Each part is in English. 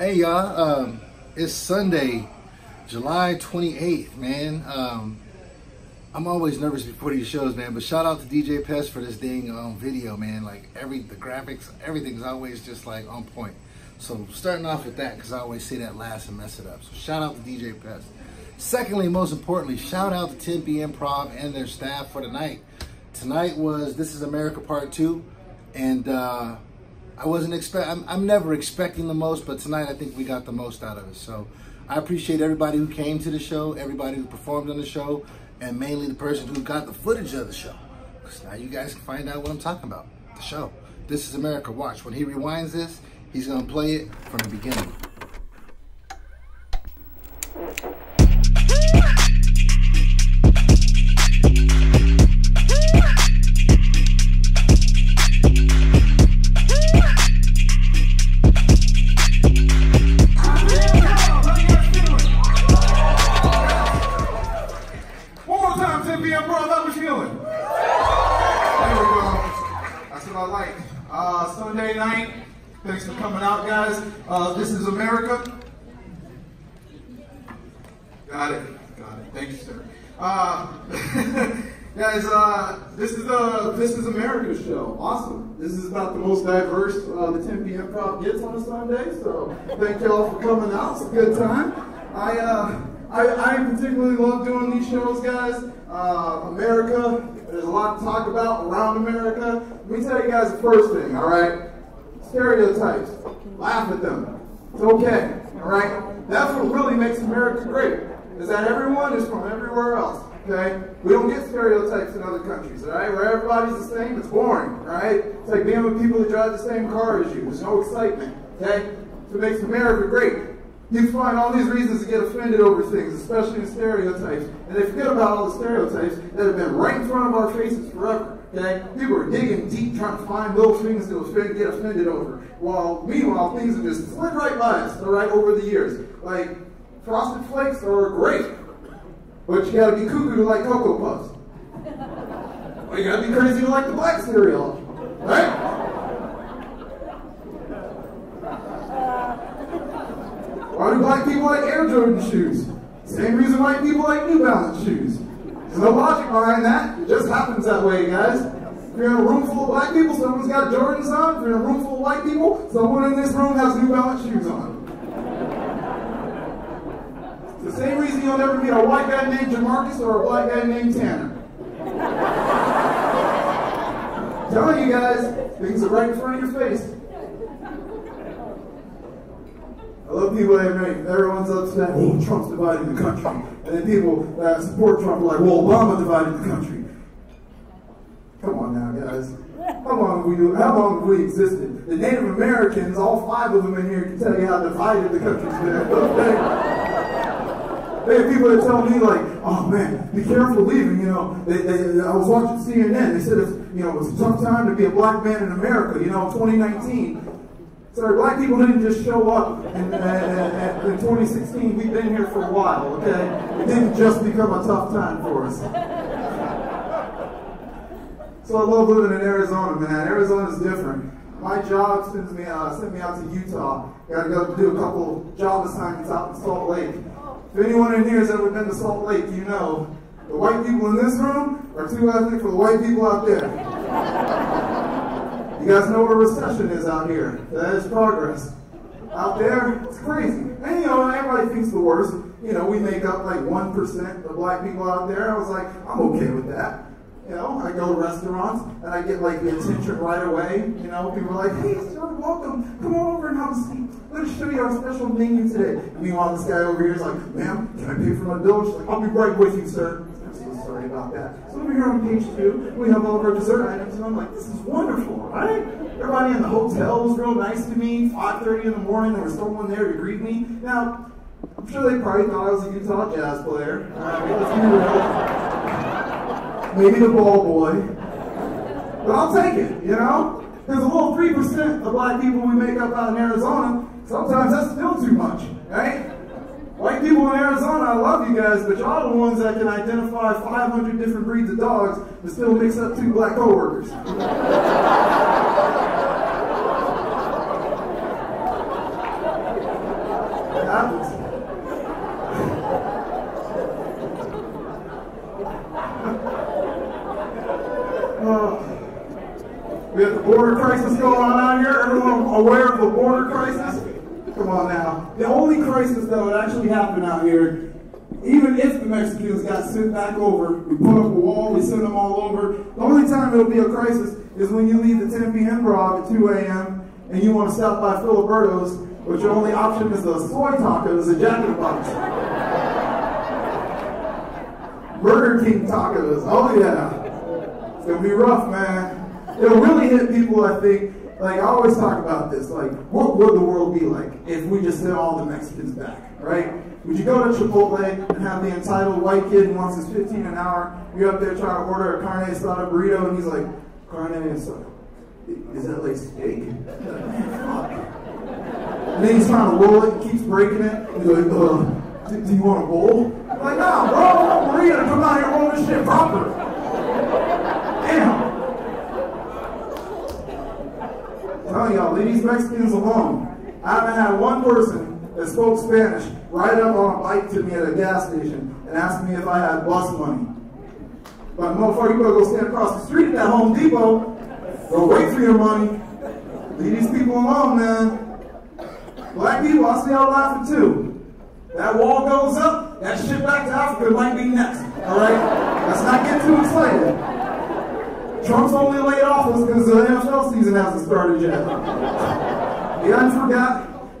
Hey y'all, it's Sunday, July 28th, man. I'm always nervous before these shows, man, but shout out to DJ Pest for this dang video, man. Like the graphics, everything's always just like on point. So starting off with that, because I always say that last and mess it up. So shout out to DJ Pest. Secondly, most importantly, shout out to Tempe Improv and their staff for tonight. Tonight was This is America Part 2, and I wasn't I'm never expecting the most, but tonight I think we got the most out of it. So I appreciate everybody who came to the show, everybody who performed on the show, and mainly the person who got the footage of the show. Because now you guys can find out what I'm talking about, the show. This is America. Watch. When he rewinds this, he's going to play it from the beginning. Thanks for coming out, guys. This is America. Got it. Got it. Thank you, sir. Guys, this is America's show. Awesome. This is about the most diverse the Tempe Improv gets on a Sunday. So thank y'all for coming out. It's a good time. I particularly love doing these shows, guys. America. There's a lot to talk about around America. Let me tell you guys the first thing. All right. Stereotypes. Laugh at them. It's okay. All right? That's what really makes America great, is that everyone is from everywhere else. Okay? We don't get stereotypes in other countries. All right? Where everybody's the same, it's boring. All right? It's like being with people who drive the same car as you. There's no excitement. Okay? That's what makes America great. You find all these reasons to get offended over things, especially in stereotypes. And they forget about all the stereotypes that have been right in front of our faces forever. Okay? People are digging deep trying to find little things to get offended over. While meanwhile, things have just slid right by us, right, over the years. Like, Frosted Flakes are great, but you gotta be cuckoo to like Cocoa Puffs. Or you gotta be crazy to like the black cereal. Right? Why do black people like Air Jordan shoes? Same reason white people like New Balance shoes. There's no logic behind that. It just happens that way, guys. If you're in a room full of black people, someone's got Jordans on. If you're in a room full of white people, someone in this room has New Balance shoes on. It's the same reason you'll never meet a white guy named Jamarcus or a black guy named Tanner. I'm telling you guys, things are right in front of your face. I love people that everyone's upset, oh, Trump's dividing the country. And then people that support Trump are like, well, Obama divided the country. Come on now, guys. How long have we existed? The Native Americans, all five of them in here, can tell you how divided the country's been. They have people that tell me like, oh man, be careful leaving, you know. I was watching CNN, they said it's, you know, it was a tough time to be a black man in America, you know, 2019. Sorry, black people didn't just show up in 2016. We've been here for a while, okay? It didn't just become a tough time for us. So I love living in Arizona, man. Arizona's different. My job sent me out to Utah. Gotta go do a couple job assignments out in Salt Lake. If anyone in here has ever been to Salt Lake, you know the white people in this room are too ethnic for the white people out there. You guys know what a recession is out here. That is progress. Out there, it's crazy. And you know, everybody thinks the worst. You know, we make up like 1% of black people out there. I was like, I'm okay with that. You know, I go to restaurants and I get like the attention right away. You know, people are like, hey, sir, welcome. Come on over and have a seat. Let us show you our special menu today. And meanwhile, this guy over here is like, ma'am, can I pay for my bill? She's like, I'll be right with you, sir. Sorry about that. So over here on page 2, we have all of our dessert items, and I'm like, this is wonderful, right? Everybody in the hotel was real nice to me. 5:30 in the morning, there was someone there to greet me. Now, I'm sure they probably thought I was a Utah jazz player. Maybe the ball boy. But I'll take it, you know? There's a little 3% of black people we make up out in Arizona. Sometimes that's still too much, right? White people in Arizona, I love you guys, but y'all are the ones that can identify 500 different breeds of dogs and still mix up two black coworkers. We have the border crisis going on out here. Everyone aware of the border crisis? Come on now. The only crisis that would actually happen out here, even if the Mexicans got sent back over, we put up a wall, we send them all over. The only time it'll be a crisis is when you leave the Tempe Improv at 2 a.m. and you want to stop by Filiberto's, but your only option is the soy tacos and Jack in the Box. Burger King tacos, oh yeah. It's gonna be rough, man. It'll really hit people, I think. Like, I always talk about this, like, what would the world be like if we just hit all the Mexicans back, right? Would you go to Chipotle and have the entitled white kid who wants his $15 an hour, you're up there trying to order a carne asada burrito, and he's like, carne asada, is that like steak? And then he's trying to roll it, keeps breaking it, and he's like, do you want a bowl? I'm like, nah, bro, I want burrito to come out here and roll this shit proper. Damn. Telling y'all, leave these Mexicans alone. I haven't had one person that spoke Spanish ride up on a bike to me at a gas station and ask me if I had bus money. But motherfucker, you better go stand across the street at Home Depot. Go wait for your money. Leave these people alone, man. Black people, I see y'all laughing too. That wall goes up, that shit back to Africa might be next. Alright? Let's not get too excited. Trump's only laid off us because the NFL season hasn't started yet. He hasn't forgot.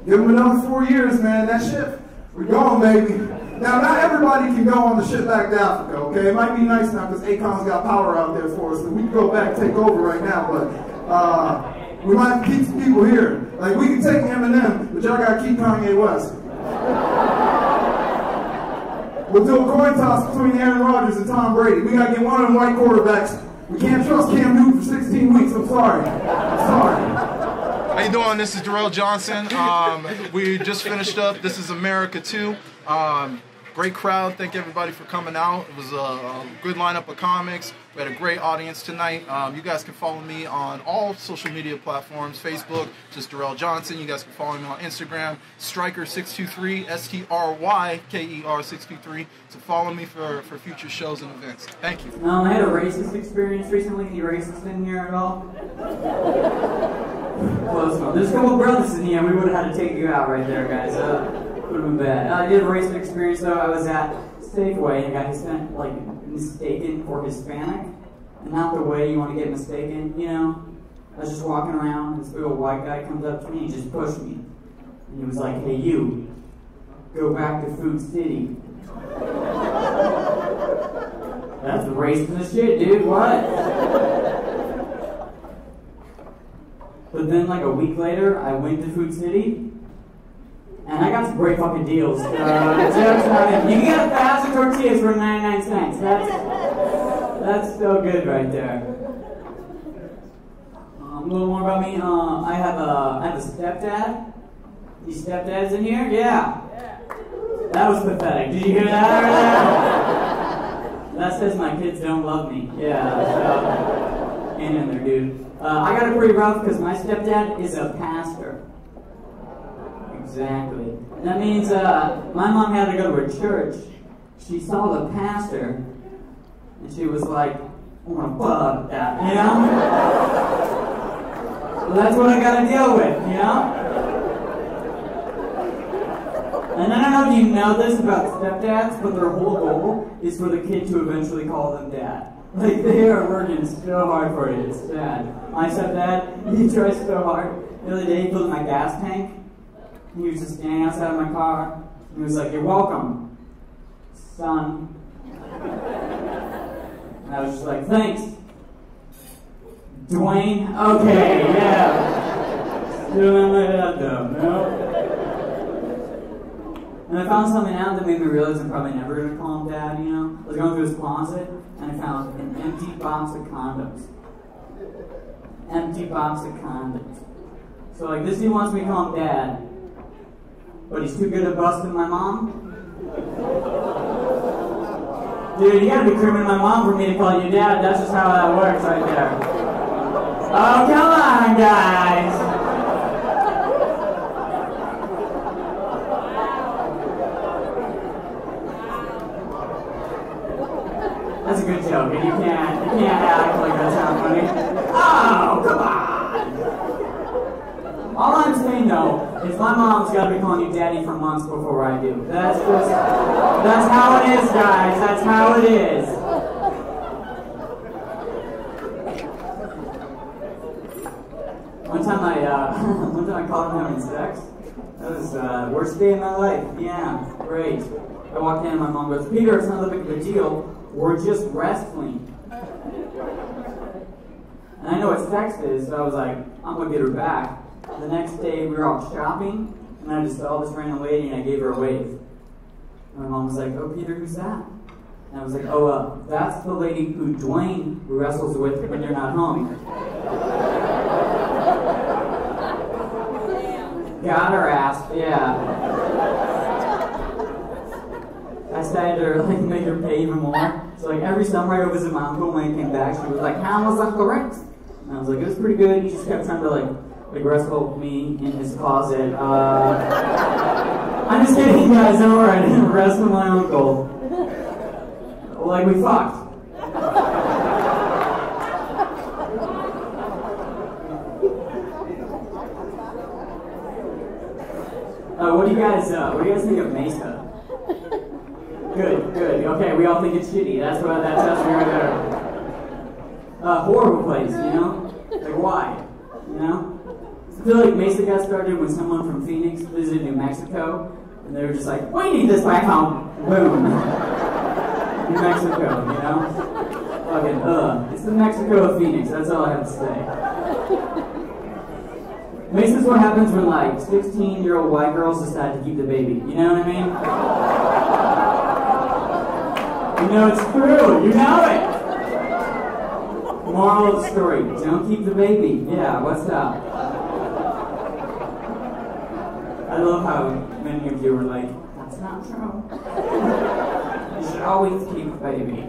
Give him another 4 years, man. That ship, we're going, baby. Now, not everybody can go on the ship back to Africa, okay? It might be nice now because Akon's got power out there for us, so we can go back and take over right now, but we might keep some people here. Like, we can take Eminem, but y'all got to keep Kanye West. We'll do a coin toss between Aaron Rodgers and Tom Brady. We got to get one of them white quarterbacks. We can't trust Cam Newton for 16 weeks, I'm sorry. I'm sorry. How you doing? This is Durrell Johnson. We just finished up This is America 2. Great crowd. Thank everybody for coming out. It was a good lineup of comics. We had a great audience tonight. You guys can follow me on all social media platforms. Facebook, just Durrell Johnson. You guys can follow me on Instagram, Stryker623, S-T-R-Y-K-E-R-623, to follow me for future shows and events. Thank you. I had a racist experience recently. Any racists in here at all? Close one. There's a couple brothers in here. We would have had to take you out right there, guys. Would have been bad. I did a racist experience, though. I was at Safeway and got Hispanic, mistaken for Hispanic, and not the way you want to get mistaken, you know? I was just walking around, this big old white guy comes up to me and just pushed me. And he was like, hey you, go back to Food City. That's racist shit, dude, what? But then like a week later, I went to Food City, and I got some great fucking deals. You can get 1,000 tortillas for 99 cents. That's still good right there. A little more about me. I have a stepdad. These stepdads in here? Yeah. That was pathetic. Did you hear that or that? That says my kids don't love me. Yeah. So, in there, dude. I got it pretty rough because my stepdad is a pastor. Exactly. That means my mom had to go to a church. She saw the pastor, and she was like, I'm gonna fuck that, you know? Well, that's what I gotta deal with, you know? And I don't know if you know this about stepdads, but their whole goal is for the kid to eventually call them dad. Like, they are working so hard for it, it's sad. My stepdad, he tries so hard. The other day, he filled my gas tank. He was just standing outside of my car, and he was like, you're welcome, son. And I was just like, thanks, Dwayne. Okay, yeah. Still in my head, though, no? And I found something out that made me realize I'm probably never going to call him dad, you know? I was going through his closet, and I found an empty box of condoms. Empty box of condoms. So like, this dude wants me to call him dad, but he's too good at busting my mom? Dude, you gotta be creaming my mom for me to call you dad. That's just how that works right there. Oh, come on, guys! That's a good joke, and you can't act like that's not funny. Oh, come on! All I'm saying, though, is my mom's got to be calling you daddy for months before I do. That's just, that's how it is, guys. That's how it is. One time I caught him having sex. That was the worst day of my life. Yeah, great. I walked in and my mom goes, Peter, it's not that big of a deal. We're just wrestling. And I know what sex is, so I was like, I'm going to get her back. The next day we were out shopping, and I just all this random lady, and I gave her a wave. And my mom was like, oh, Peter, who's that? And I was like, oh, that's the lady who Dwayne wrestles with when you're not home. Got her ass, yeah. I started to like make her pay even more. So like every summer I go visit my uncle, when I came back, she was like, how was Uncle Rex? And I was like, it was pretty good. He just kept trying to like wrestle me in his closet. I'm just kidding, guys, don't worry, I didn't wrestle my uncle. Like we fucked. What do you guys think of Mesa? Good, good. Okay, we all think it's shitty. That's where we're there. Horrible place, you know? Like, why? You know? I feel like Mesa got started when someone from Phoenix visited New Mexico, and they were just like, we need this back home. Boom. New Mexico, you know? Fucking, it's the Mexico of Phoenix. That's all I have to say. Mesa's what happens when, like, 16-year-old white girls decide to keep the baby. You know what I mean? You know it's true. You know it. Moral of the story, don't keep the baby. Yeah, what's up? I love how many of you were like, that's not true. You should always keep the baby.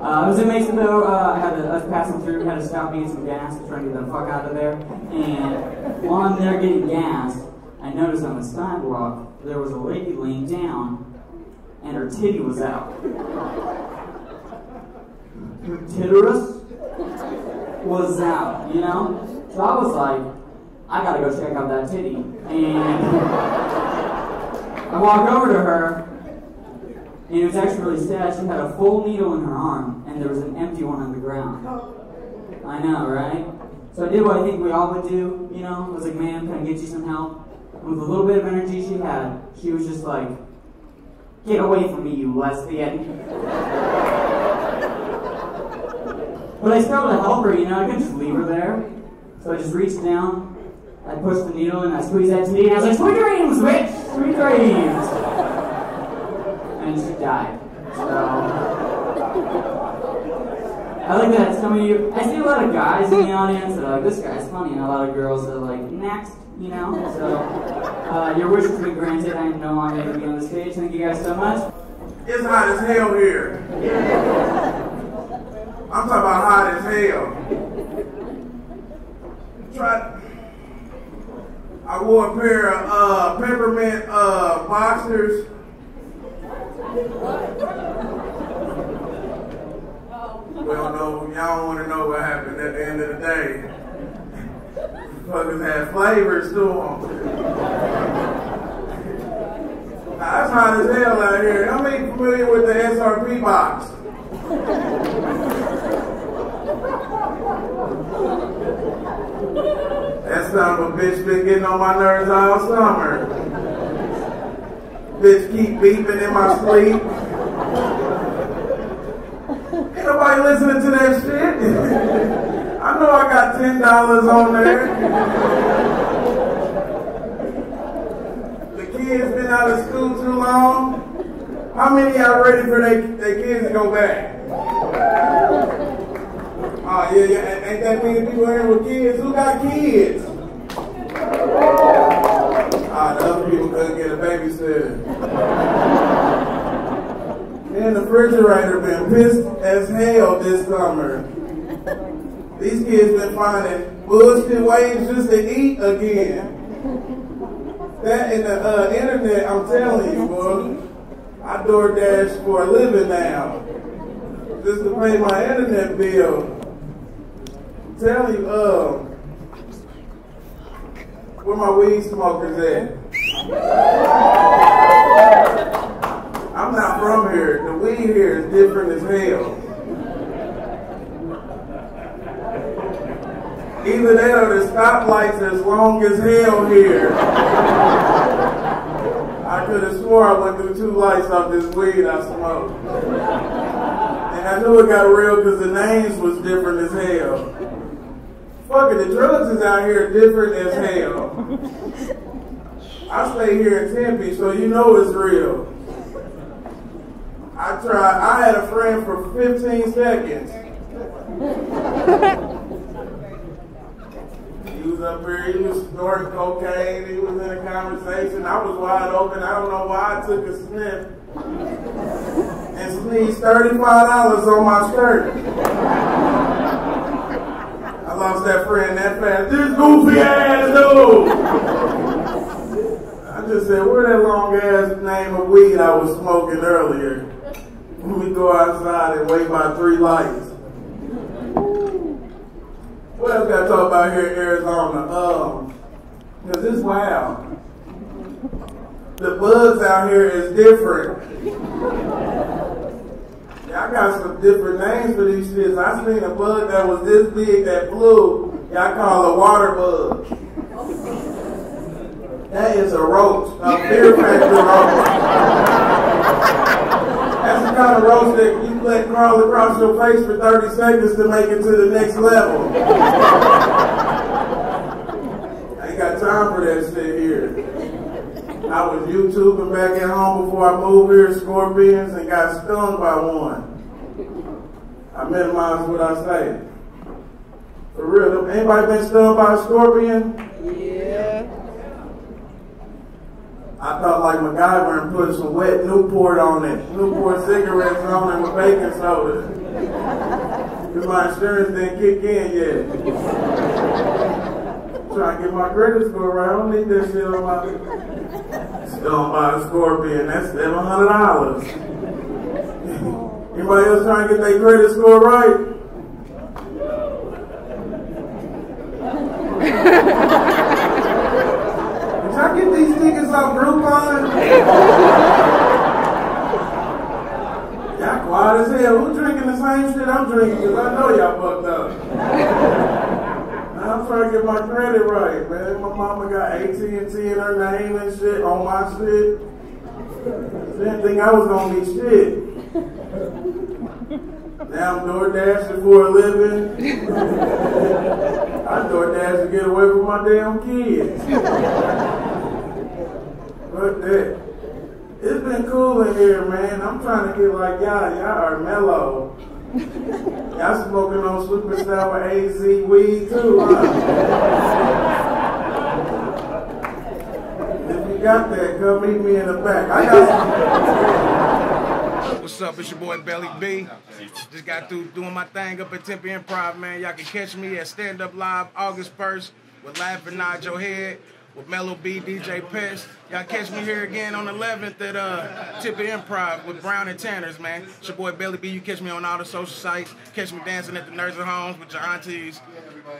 I was in Mason, though. I was passing through, had to stop me and some gas, trying to get the fuck out of there. And while I'm there getting gas, I noticed on the sidewalk there was a lady laying down, and her titty was out. Her titterus was out, you know? So I was like, I gotta go check out that titty. And I walk over to her. And it was actually really sad. She had a full needle in her arm, and there was an empty one on the ground. I know, right? So I did what I think we all would do, you know? I was like, ma'am, can I get you some help? And with a little bit of energy she had, she was just like, get away from me, you lesbian. But I struggled to help her, you know? I couldn't just leave her there. So I just reached down, I pushed the needle, and I squeezed that titty, and I was like, sweet dreams, bitch! Sweet dreams! And she died. So I like that some of you, I see a lot of guys in the audience that are like, this guy's funny, and a lot of girls that are like, next, you know? So your wish has been granted. I am no longer going to be on the stage. Thank you guys so much. It's hot as hell here. I'm talking about hot as hell. I wore a pair of peppermint boxers. Well, no, y'all want to know what happened at the end of the day. Fuckers had flavors to them. Now, it's hot as hell out here. How many familiar with the SRP box? That son of a bitch been getting on my nerves all summer. Bitch keep beeping in my sleep. Ain't nobody listening to that shit. I know I got $10 on there. The kids been out of school too long. How many y'all ready for their kids to go back? Oh yeah, ain't that many people here with kids? Who got kids? The other people couldn't get a babysitter. And the refrigerator been pissed as hell this summer. These kids been finding bullshit ways just to eat again. That and the internet, I'm telling you, boy. I door dash for a living now, just to pay my internet bill. I'm telling you, where my weed smokers at? I'm not from here. The weed here is different as hell. Either that or the stoplights are as long as hell here. I could have swore I went through two lights off this weed I smoked. And I knew it got real because the names was different as hell. Fuck it, the drugs is out here different as hell. I stay here in Tempe, so you know it's real. I tried, I had a friend for 15 seconds. He was up here, he was snorting cocaine, he was in a conversation. I was wide open, I don't know why I took a sniff and sneezed $35 on my shirt. I lost that friend that fast. This goofy ass dude! I just said, where that long ass name of weed I was smoking earlier? We go outside and wait by three lights. What else got to talk about here in Arizona? Because it's wild. The bugs out here is different. Y'all got some different names for these shits. I seen a bug that was this big that flew. Y'all call it a water bug. That is a roach. A fear factor roach. That's the kind of roach that you let crawl across your face for 30 seconds to make it to the next level. I ain't got time for that shit here. I was YouTubing back at home before I moved here, scorpions, and got stung by one. I minimize what I say. For real, anybody been stung by a scorpion? Yeah. I thought like MacGyver and put some wet Newport on it. Newport cigarettes on it with baking soda. Because my insurance didn't kick in yet. Trying to get my credit score right. I don't need that shit on my... Stung by a scorpion. That's $700. Anybody else trying to get their credit score right? Did I get these tickets on Groupon? Y'all quiet as hell. Who drinking the same shit I'm drinking? Because I know y'all fucked up. I'm trying to get my credit right, man. My mama got AT&T in her name and shit on my shit. She didn't think I was going to be shit. Now I'm door dashing for a living. I door dash to get away from my damn kids. But that, it's been cool in here, man. I'm trying to get like y'all. Y'all are mellow. Y'all smoking on super sour AZ weed too, huh? If you got that, come meet me in the back. I got some. What's up? It's your boy Belli B. Just got through doing my thing up at Tempe Improv, man. Y'all can catch me at Stand Up Live August 1st with Laugh and Nod Your Head. With Belli B, DJ Pest. Y'all catch me here again on the 11th at Tempe Improv with Brown and Tanner's, man. It's your boy Belli B. You catch me on all the social sites. Catch me dancing at the nursing homes with your aunties.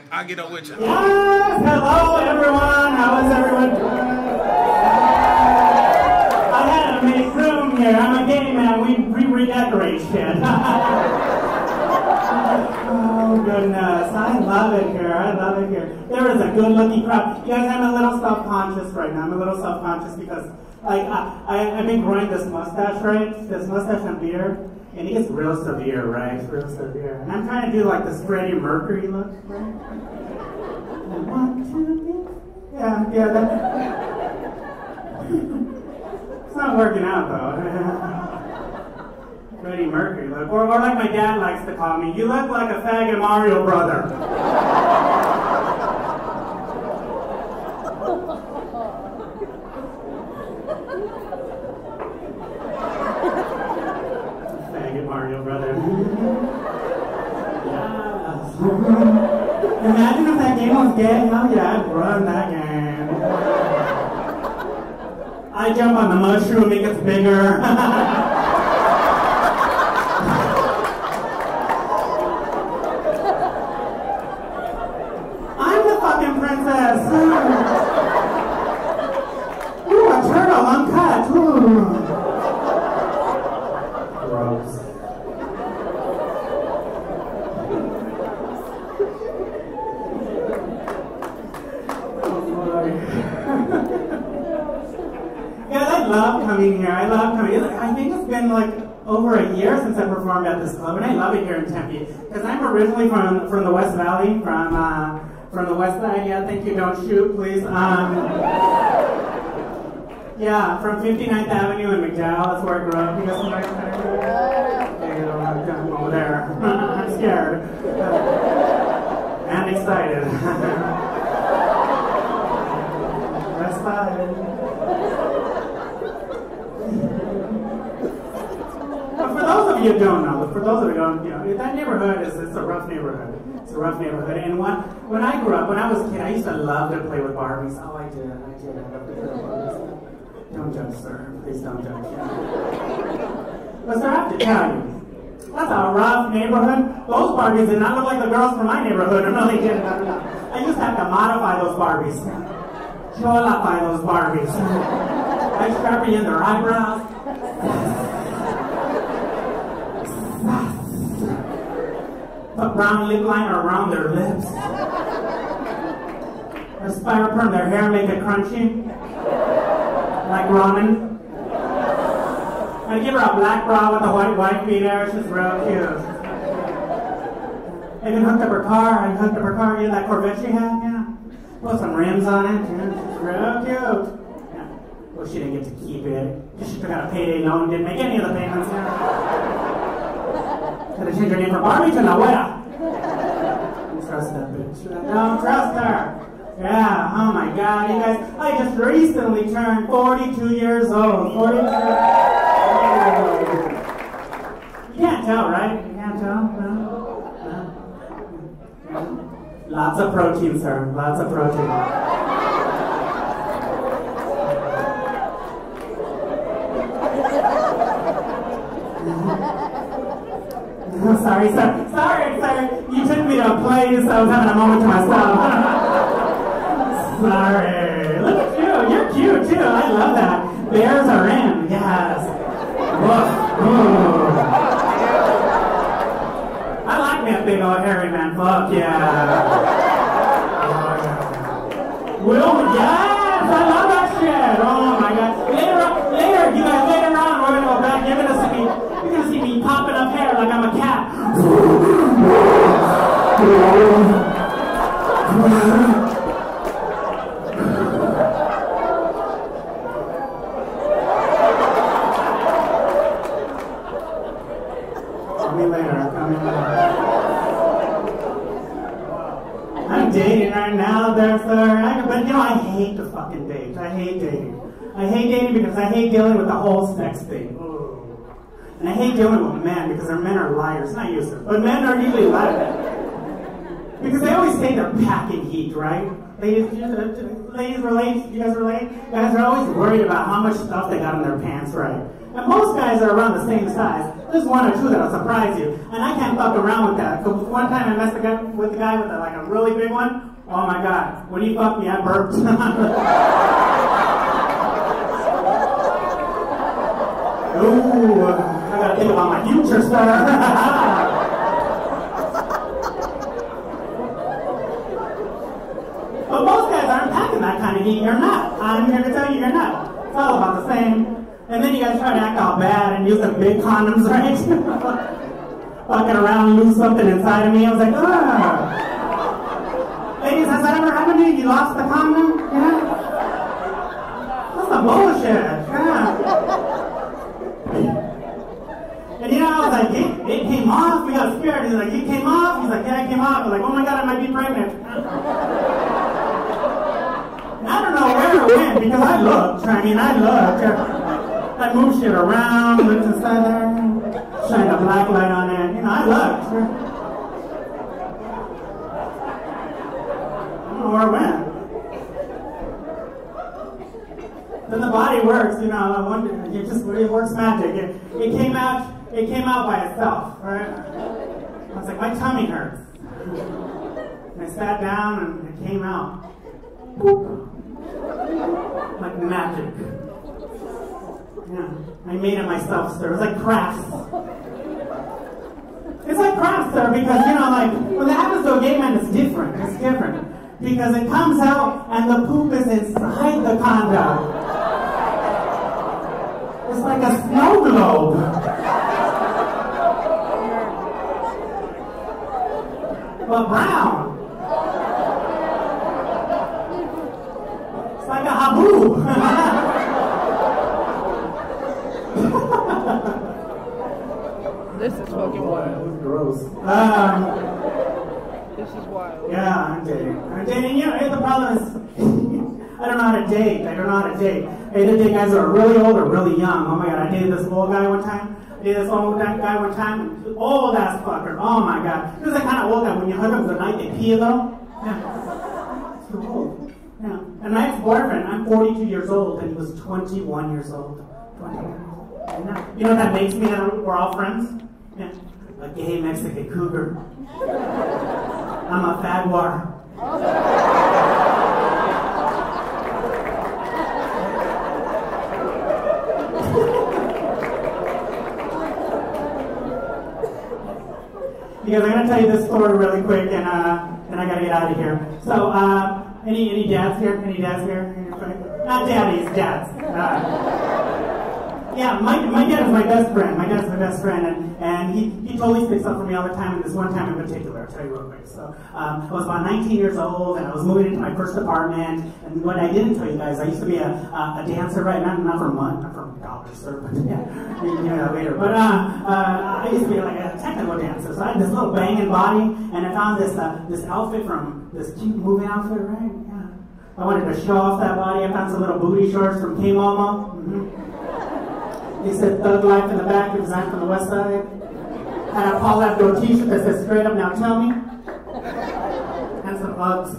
I'll get up with you. Yes, hello everyone. How is everyone doing? I had a big room here. I'm a gay man. We redecorate shit. Oh, goodness. I love it here. I love it here. There is a good-looking crowd. You guys, I'm a little self-conscious right now. I'm a little self-conscious because, like, I've been growing this mustache, right? This mustache and beard. And it gets real severe, right? It's real severe. And I'm trying to do, like, this Freddie Mercury look, right? And one, two, three. Yeah, that. It's not working out, though. Freddie Mercury look, or like my dad likes to call me, you look like a faggot Mario brother. Faggot Mario brother. Yeah. Imagine if that game was gay, hell yeah, I'd run that game. I jump on the mushroom, it gets bigger. I'm the fucking princess. Ooh, a turtle uncut. Ooh. Gross. I love coming here. I think it's been like over a year since I performed at this club, and I love it here in Tempe because I'm originally from the West Valley, from the West Side. Yeah, thank you. Don't shoot, please. Yeah, from 59th Avenue in McDowell. That's where I grew up. You guys know where I'm from? Over there. I'm scared and excited. West Side. You don't know, for those of you who don't, you know, that neighborhood is a rough neighborhood. It's a rough neighborhood. And when I grew up, when I was a kid, I used to love to play with Barbies. Oh, I did. I loved to play with Barbies. Don't judge, sir. Please don't judge. Yeah. But sir, I have to tell you, that's a rough neighborhood. Those Barbies did not look like the girls from my neighborhood. I really didn't. I just had to modify those Barbies. Jolify those Barbies. I sharpie in their eyebrows. Put brown lip liner around their lips. Or spiral perm their hair, make it crunchy. Like ramen. I give her a black bra with a white beater. She's real cute. And then hooked up her car, yeah, that Corvette she had, yeah. Put some rims on it, yeah. She's real cute. Yeah. Well, she didn't get to keep it. She took out a payday loan, didn't make any of the payments, yeah. Gotta change her name from Barbie to Noella. Don't trust that bitch. Don't trust her. Yeah, oh my God, you guys. I just recently turned 42 years old. 42 years old. You can't tell, right? You can't tell? No? Lots of protein, sir. Lots of protein. I'm sorry, sir. Sorry. You took me to a place, so I was having a moment to myself. Sorry. Look at you. You're cute, too. I love that. Bears are in. Yes. Woof. Ooh. I like me a big old hairy man. Fuck yeah. Will, yes. I love that shit. Oh, my God. Later, you guys, later on, we're going to go back. You're going to see me popping up hair like I'm a cat. Come in later. I'm dating right now, there, sir. But you know, I hate the fucking date. I hate dating. I hate dating because I hate dealing with the whole sex thing. And I hate dealing with men because their men are liars. Not you, sir. But men are usually liars. Because they always say they're packing heat, right? Ladies relate? You guys relate? Guys are always worried about how much stuff they got in their pants, right? And most guys are around the same size. There's one or two that'll surprise you. And I can't fuck around with that. Because one time I messed with a guy with like a really big one. Oh my God. When he fucked me, I burped. Ooh. I gotta think about my future, sir. But most guys aren't packing that kind of heat. You're not. I'm here to tell you, you're not. It's all about the same. And then you guys try to act all bad and use the big condoms, right? Fucking around, lose something inside of me. I was like, ugh. Ladies, has that ever happened to you? You lost the condom? Yeah. That's some bullshit. Yeah. And you know, I was like, it came off. We got scared. He's like, it came off. He's like, yeah, it came off. I was like, oh my God, I might be pregnant. And I don't know where it went because I looked. I looked. I moved shit around, looked inside there, shined a black light on it. You know, I looked. I don't know where it went. Then the body works, you know. I wonder, it works magic. It came out. It came out by itself, right? I was like, my tummy hurts. And I sat down, and it came out. Boop. Like magic. Yeah, I made it myself, sir. It was like crafts. It's like crafts, sir, because you know, like when the episode game end, it's different. It's different. Because it comes out and the poop is inside the condo. It's like a snow globe. But brown. It's like a habu. This is fucking wild. This is gross. This is wild. Yeah, I'm dating. I'm dating. You know, the problem is, I don't know how to date. I don't know how to date. I either date guys that are really old or really young. Oh my god, I dated this old guy one time. I dated this old guy one time. Old ass fucker. Oh my god. He was the kind of old guy when you hook up with a night, they pee a little. Yeah. It's too old. Yeah. And my ex-boyfriend, I'm 42 years old, and he was 21 years old. 21 years old. Yeah. You know what that makes me? That we're all friends? Yeah. A gay Mexican cougar. I'm a fagwar. Because I'm going to tell you this story really quick, and I got to get out of here. So, any dads here? Any dads here? Not daddies, dads. Yeah, my dad is my best friend. My dad's my best friend, and he totally sticks up for me all the time, and this one time in particular, I'll tell you real quick. So I was about 19 years old, and I was moving into my first apartment, and what I didn't tell you guys, I used to be a dancer, right? Not for money, not for dollars, sir, but yeah, you can hear that later. But I used to be like a technical dancer, so I had this little banging body, and I found this outfit from this cute movie outfit, right? Yeah. I wanted to show off that body. I found some little booty shorts from K-Mama. Mm-hmm. They said Thug Life in the back, it was I'm from the West Side. Had a Paul Abdul t-shirt that says straight up, now tell me. And some Uggs.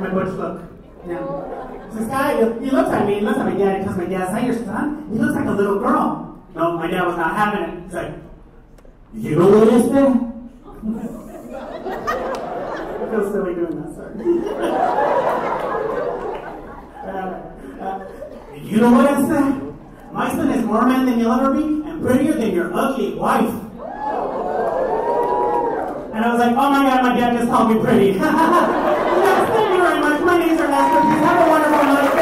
My butch look. Yeah. This guy, he looks at me, he looks at my dad, he tells my dad, is that your son? He looks like a little girl. No, my dad was not having it. He's like, you know what this thing? I feel silly doing that, sorry. You know what I'm saying? My son is more man than you'll ever be, and prettier than your ugly wife. And I was like, oh my god, my dad just called me pretty. Yes, thank you very much. My name is Ernesto. Please have a wonderful night.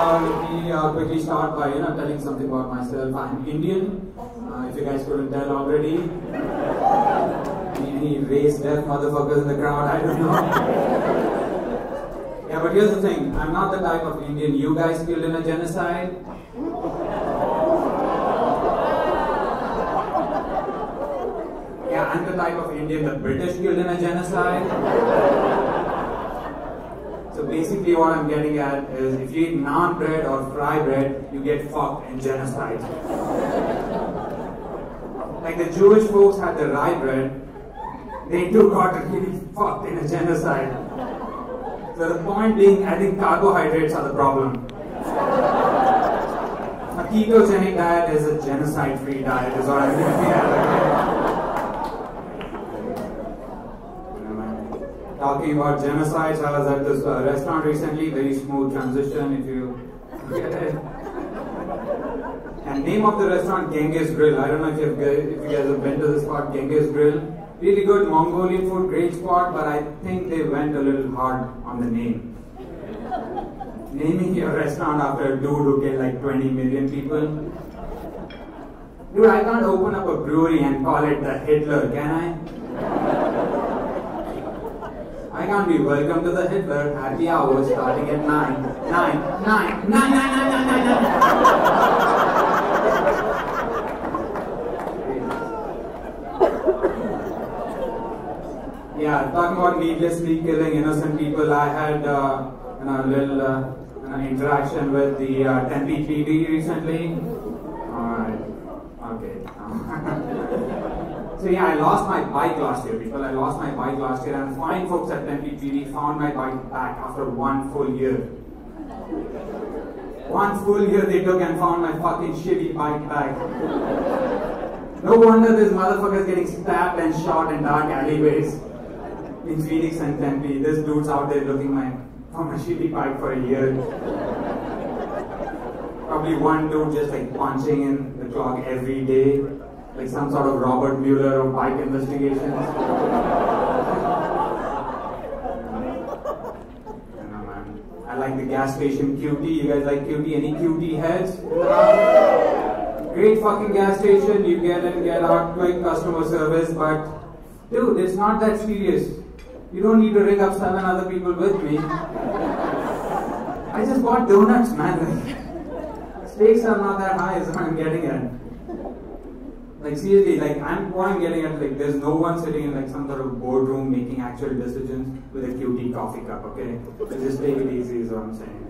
Let me quickly start by telling something about myself. I'm Indian. If you guys couldn't tell already. Any race, deaf motherfuckers in the crowd, I don't know. Yeah, but here's the thing. I'm not the type of Indian you guys killed in a genocide. Yeah, I'm the type of Indian the British killed in a genocide. So basically what I'm getting at is if you eat naan bread or fry bread, you get fucked in genocide. Like the Jewish folks had the rye bread, they too got really fucked in a genocide. So the point being, I think carbohydrates are the problem. A ketogenic diet is a genocide-free diet, is what I'm thinking. Talking about genocides, I was at this restaurant recently, very smooth transition if you get it. And name of the restaurant, Genghis Grill. I don't know if you guys have been to this spot, Genghis Grill. Really good Mongolian food, great spot, but I think they went a little hard on the name. Naming your restaurant after a dude who killed like 20 million people. Dude, I can't open up a brewery and call it the Hitler, can I? I can't be welcome to the Hitler happy hour starting at 9. Yeah, talking about needlessly killing innocent people, I had a little interaction with the Tempe PD recently. Alright, okay. So yeah, I lost my bike last year, people. I lost my bike last year, and fine folks at Tempe PD found my bike back after 1 full year. One school here they took and found my fucking Chevy bike bag. No wonder this motherfucker's getting stabbed and shot in dark alleyways in Phoenix and Tempe. This dude's out there looking for my Chevy bike for a year. Probably one dude just like punching in the clock every day, like some sort of Robert Mueller of bike investigations. I like the gas station QT. You guys like QT? Any QT heads? Great fucking gas station. You get in, get out, quick customer service. But dude, it's not that serious. You don't need to rig up 7 other people with me. I just bought donuts, man. Stakes are not that high is what I'm getting at. Like seriously, like I'm getting at, like there's no one sitting in like some sort of boardroom making actual decisions with a QT coffee cup, okay? So just take it easy is what I'm saying.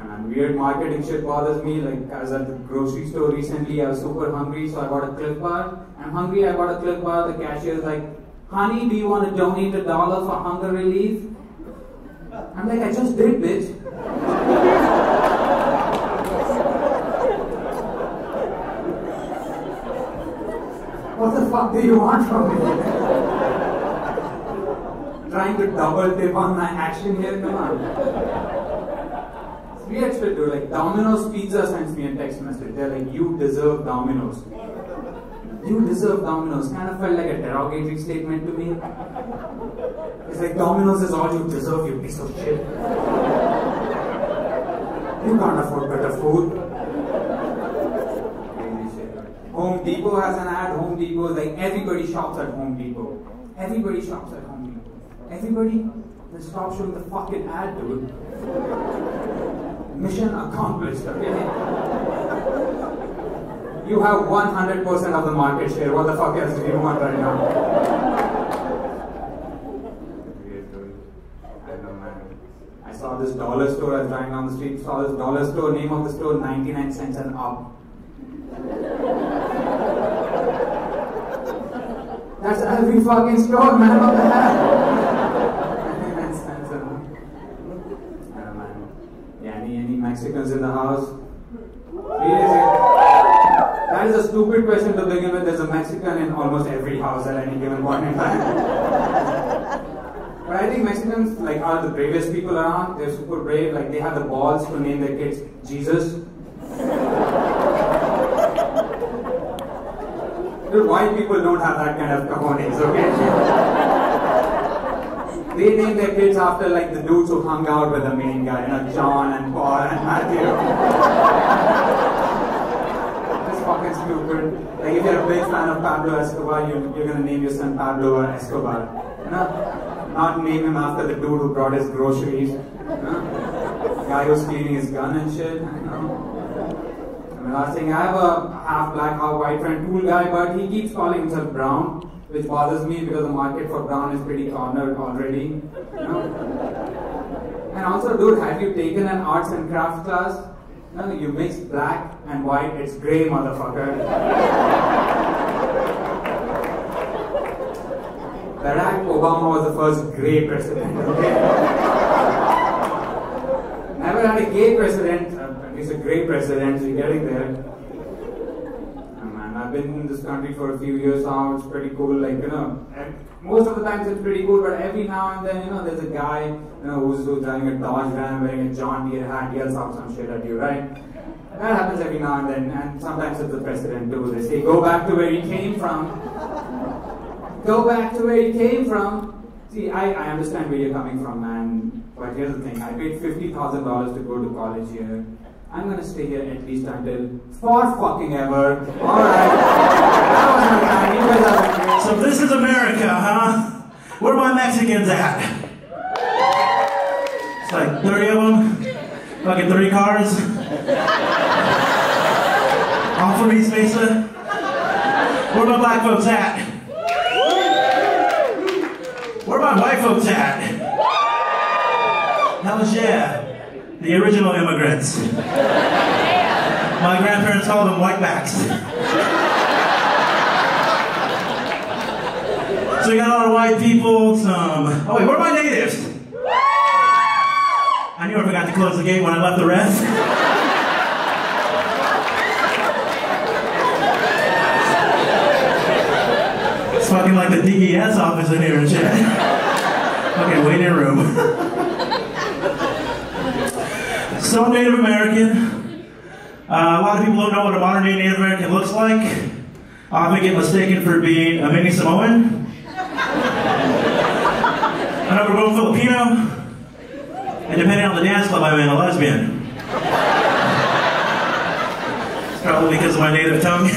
And weird marketing shit bothers me. Like I was at the grocery store recently, I was super hungry, so I bought a Clif bar. I'm hungry, I bought a Clif bar. The cashier's like, honey, do you want to donate $1 for hunger relief? I'm like, I just did, bitch. What the fuck do you want from me? Trying to double tip on my action here, come on. It's weird shit, dude. Like Domino's Pizza sends me a text message. They're like, you deserve Domino's. You deserve Domino's. Kind of felt like a derogatory statement to me. It's like Domino's is all you deserve, you piece of shit. You can't afford better food. Home Depot has an ad. Home Depot is like, everybody shops at Home Depot. Everybody shops at Home Depot. Everybody? Then stop showing the fucking ad, dude. Mission accomplished, okay? You have 100% of the market share. What the fuck else do you want right now? I don't know, man. I saw this dollar store. I was driving down the street. Saw this dollar store. Name of the store, 99 cents and up. That's every fucking store, man, what the hell? Yeah, any Mexicans in the house? That is a stupid question to begin with. There's a Mexican in almost every house at any given point in time. But I think Mexicans like are the bravest people around. They're super brave. Like they have the balls to name their kids Jesus. Dude, white people don't have that kind of cojones, okay? They name their kids after like the dudes who hung out with the main guy, you know, John and Paul and Matthew. That's fucking stupid. Like if you're a big fan of Pablo Escobar, you're gonna name your son Pablo Escobar. You know? Not name him after the dude who brought his groceries. You know? The guy who's cleaning his gun and shit, you know? Last thing, I have a half black, half white friend, cool guy, but he keeps calling himself brown, which bothers me because the market for brown is pretty cornered already, you know? And also, dude, have you taken an arts and crafts class? No, you mix black and white, it's grey, motherfucker. Barack Obama was the first grey president, okay? Never had a gay president. He's a great president, you're getting there. Oh man, I've been in this country for a few years now, it's pretty cool, like, you know, most of the times it's pretty cool, but every now and then, you know, there's a guy, you know, who's driving a Dodge Ram, wearing a John Deere hat, yells out some shit at you, right? That happens every now and then, and sometimes it's the president too. They say, go back to where he came from. Go back to where he came from. See, I understand where you're coming from, man, but here's the thing, I paid $50,000 to go to college here. I'm gonna stay here at least until for fucking ever. Alright. That was my time. So this is America, huh? Where are my Mexicans at? It's like 30 of them. Fucking 3 cars. All for me, Mesa. Where are my black folks at? Where are my white folks at? Hell yeah. The original immigrants. My grandparents called them whitebacks. So you got a lot of white people, some... Oh wait, where are my natives? I knew I forgot to close the gate when I left the rest. It's fucking like the DES office in here and shit. Okay, wait in your room. So I'm Native American. A lot of people don't know what a modern day Native American looks like. I often get mistaken for being a mini Samoan. An overgrown Filipino. And depending on the dance club I'm in, a lesbian. It's probably because of my native tongue.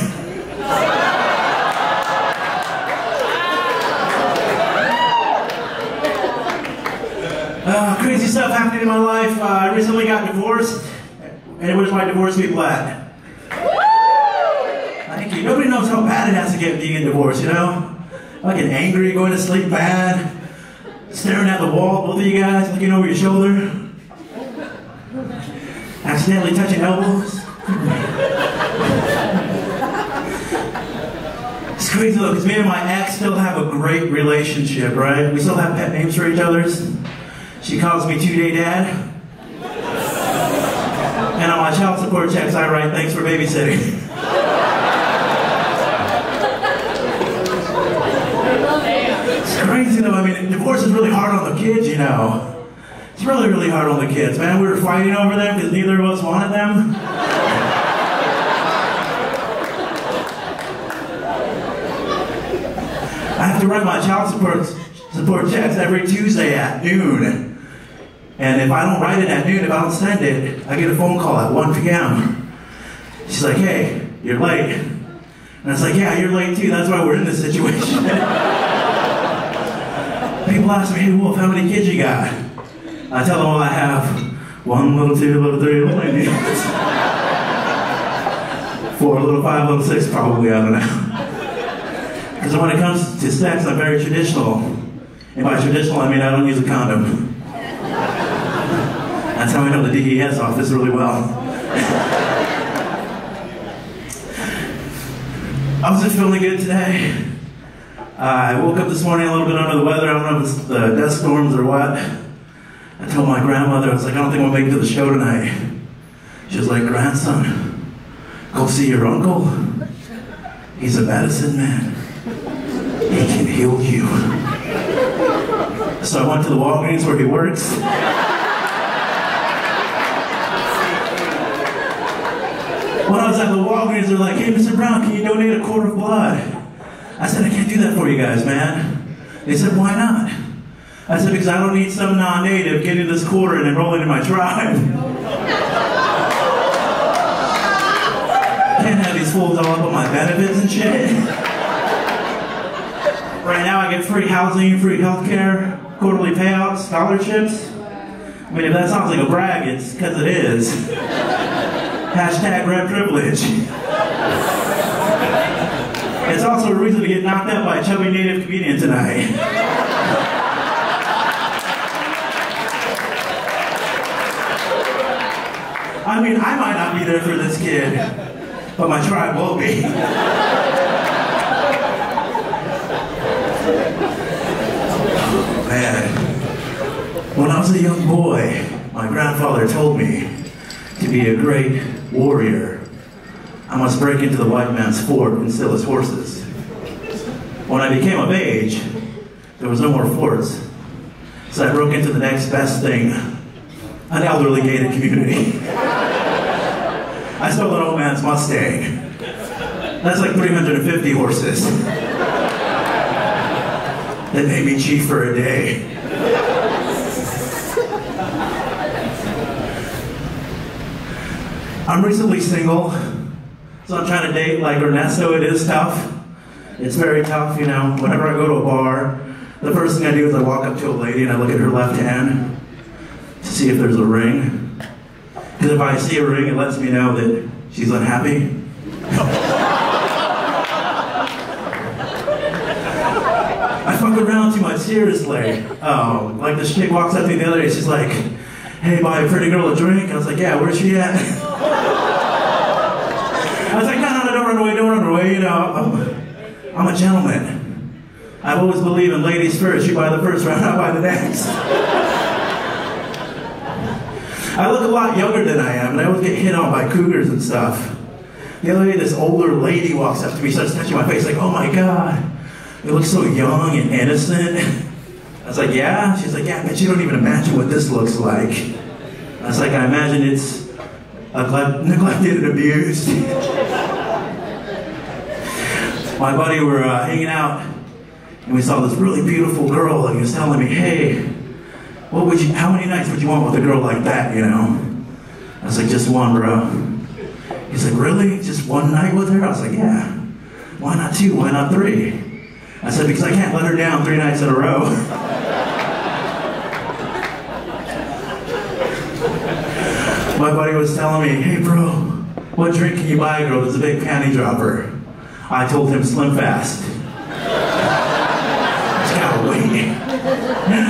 Crazy stuff happening in my life. I recently got divorced. And where's my divorce people at? Thank you. Nobody knows how bad it has to get when you get divorced, you know? I get angry, going to sleep bad. Staring at the wall, both of you guys, looking over your shoulder. Accidentally touching elbows. It's crazy though, because me and my ex still have a great relationship, right? We still have pet names for each other's. She calls me two-day dad. And on my child support checks, I write, thanks for babysitting. Crazy though, I mean, divorce is really hard on the kids, you know. It's really, really hard on the kids, man. We were fighting over them because neither of us wanted them. I have to write my child support checks every Tuesday at noon. And if I don't write it at noon, if I don't send it, I get a phone call at 1 p.m. She's like, hey, you're late. And I was like, yeah, you're late too. That's why we're in this situation. People ask me, hey Wolf, how many kids you got? I tell them all I have. One little, two little, three little, four little, five little, six probably, I don't know. Because when it comes to sex, I'm very traditional. And by traditional, I mean I don't use a condom. That's how I know the DES office really well. I was just feeling good today. I woke up this morning a little bit under the weather. I don't know if it's the dust storms or what. I told my grandmother, I was like, I don't think we'll make it to the show tonight. She was like, grandson, go see your uncle. He's a medicine man. He can heal you. So I went to the Walgreens where he works. When I was at the Walgreens, they're like, hey, Mr. Brown, can you donate a quart of blood? I said, I can't do that for you guys, man. They said, why not? I said, because I don't need some non-native getting this quarter and enrolling in my tribe. Can't have these fools all up on my benefits and shit. Right now I get free housing, free healthcare, quarterly payouts, scholarships. I mean, if that sounds like a brag, it's because it is. Hashtag red privilege. It's also a reason to get knocked out by a chubby native comedian tonight. I mean, I might not be there for this kid, but my tribe will be. Oh, man. When I was a young boy, my grandfather told me to be a great warrior. I must break into the white man's fort and steal his horses. When I became of age, there was no more forts. So I broke into the next best thing, an elderly gated community. I stole an old man's Mustang. That's like 350 horses. They made me chief for a day. I'm recently single. So I'm trying to date like Ernesto. It is tough. It's very tough, you know. Whenever I go to a bar, the first thing I do is I walk up to a lady and I look at her left hand to see if there's a ring. Because if I see a ring, it lets me know that she's unhappy. I fuck around too much, seriously. Like this chick walks up to me the other day, she's like, hey, buy a pretty girl a drink? I was like, yeah, where's she at? I was like, no, don't run away, you know, I'm a gentleman. I've always believed in ladies first. You buy the first round, I buy the next. I look a lot younger than I am, and I always get hit on by cougars and stuff. The other day, this older lady walks up to me, starts touching my face, like, oh my God, you look so young and innocent. I was like, yeah? She's like, yeah, but you don't even imagine what this looks like. I was like, I imagine it's neglected and abused. My buddy were hanging out, and we saw this really beautiful girl, and he was telling me, hey, what would you, how many nights would you want with a girl like that, you know? I was like, just one, bro. He's like, really? Just one night with her? I was like, yeah. Why not two? Why not three? I said, because I can't let her down 3 nights in a row. My buddy was telling me, hey bro, what drink can you buy a girl that's a big panty dropper? I told him Slim Fast. Just gotta wait.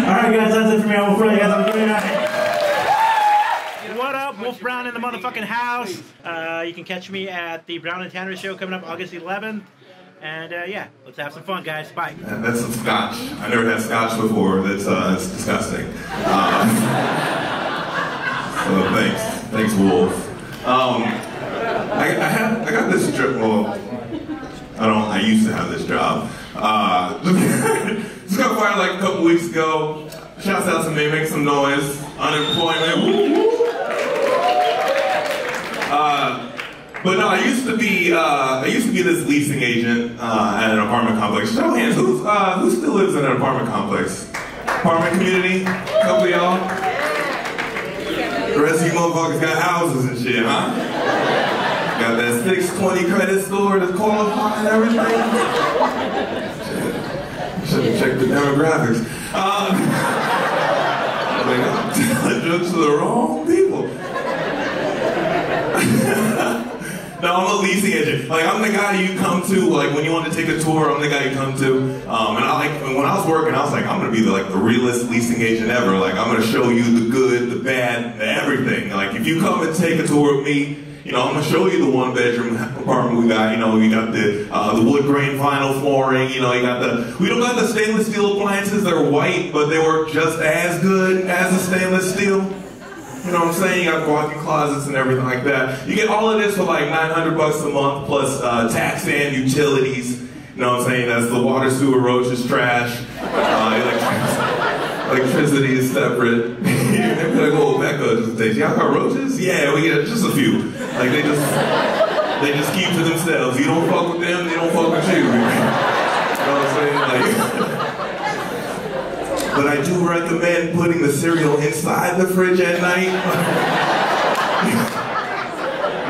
Alright guys, that's it for me. I'm afraid you guys have a good night. What up? Wolf Brown in the motherfucking house. You can catch me at the Brown and Tanner show coming up August 11th. And yeah, let's have some fun, guys. Bye. And that's some scotch. I never had scotch before. That's it's disgusting. So thanks, Wolf. I got this job. Well, I don't. I used to have this job. Just got fired like a couple weeks ago. Shouts out to me. Make some noise. Unemployment. Woo woo. But no, I used to be this leasing agent at an apartment complex. Show hands, who still lives in an apartment complex? Apartment community? A couple of y'all? The rest of you motherfuckers got houses and shit, huh? Got that 620 credit score to call upon and everything? Should've checked the demographics. I'm telling jokes to the wrong people. No, I'm a leasing agent. Like, I'm the guy you come to, like, when you want to take a tour, I'm the guy you come to. And when I was working, I was like, I'm gonna be the realest leasing agent ever. Like, I'm gonna show you the good, the bad, the everything. Like, if you come and take a tour with me, you know, I'm gonna show you the 1-bedroom apartment we got. You know, you got the wood grain vinyl flooring. You know, you got we don't got the stainless steel appliances. They're white, but they work just as good as the stainless steel. You know what I'm saying? You got walk-in closets and everything like that. You get all of this for like $900 a month plus tax and utilities. You know what I'm saying? That's the water, sewer, roaches, trash. Electricity is separate. They're like, oh, back up just days. Y'all got roaches? Yeah, we get just a few. Like they just keep to themselves. You don't fuck with them, they don't fuck with you. You know what I'm saying? Like. But I do recommend putting the cereal inside the fridge at night.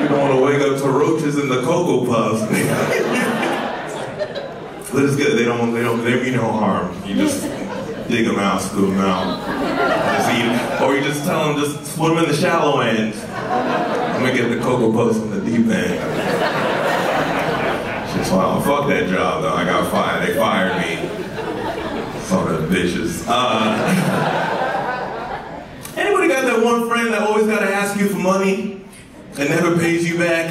You don't want to wake up to roaches in the Cocoa Puffs. But it's good. They mean no harm. You just dig them out, scoop them out, just eat them. Or you just tell them just put them in the shallow end. I'm gonna get the Cocoa Puffs in the deep end. Just wow, fuck that job though. I got fired. They fired me. All the bitches. Anybody got that one friend that always gotta ask you for money and never pays you back?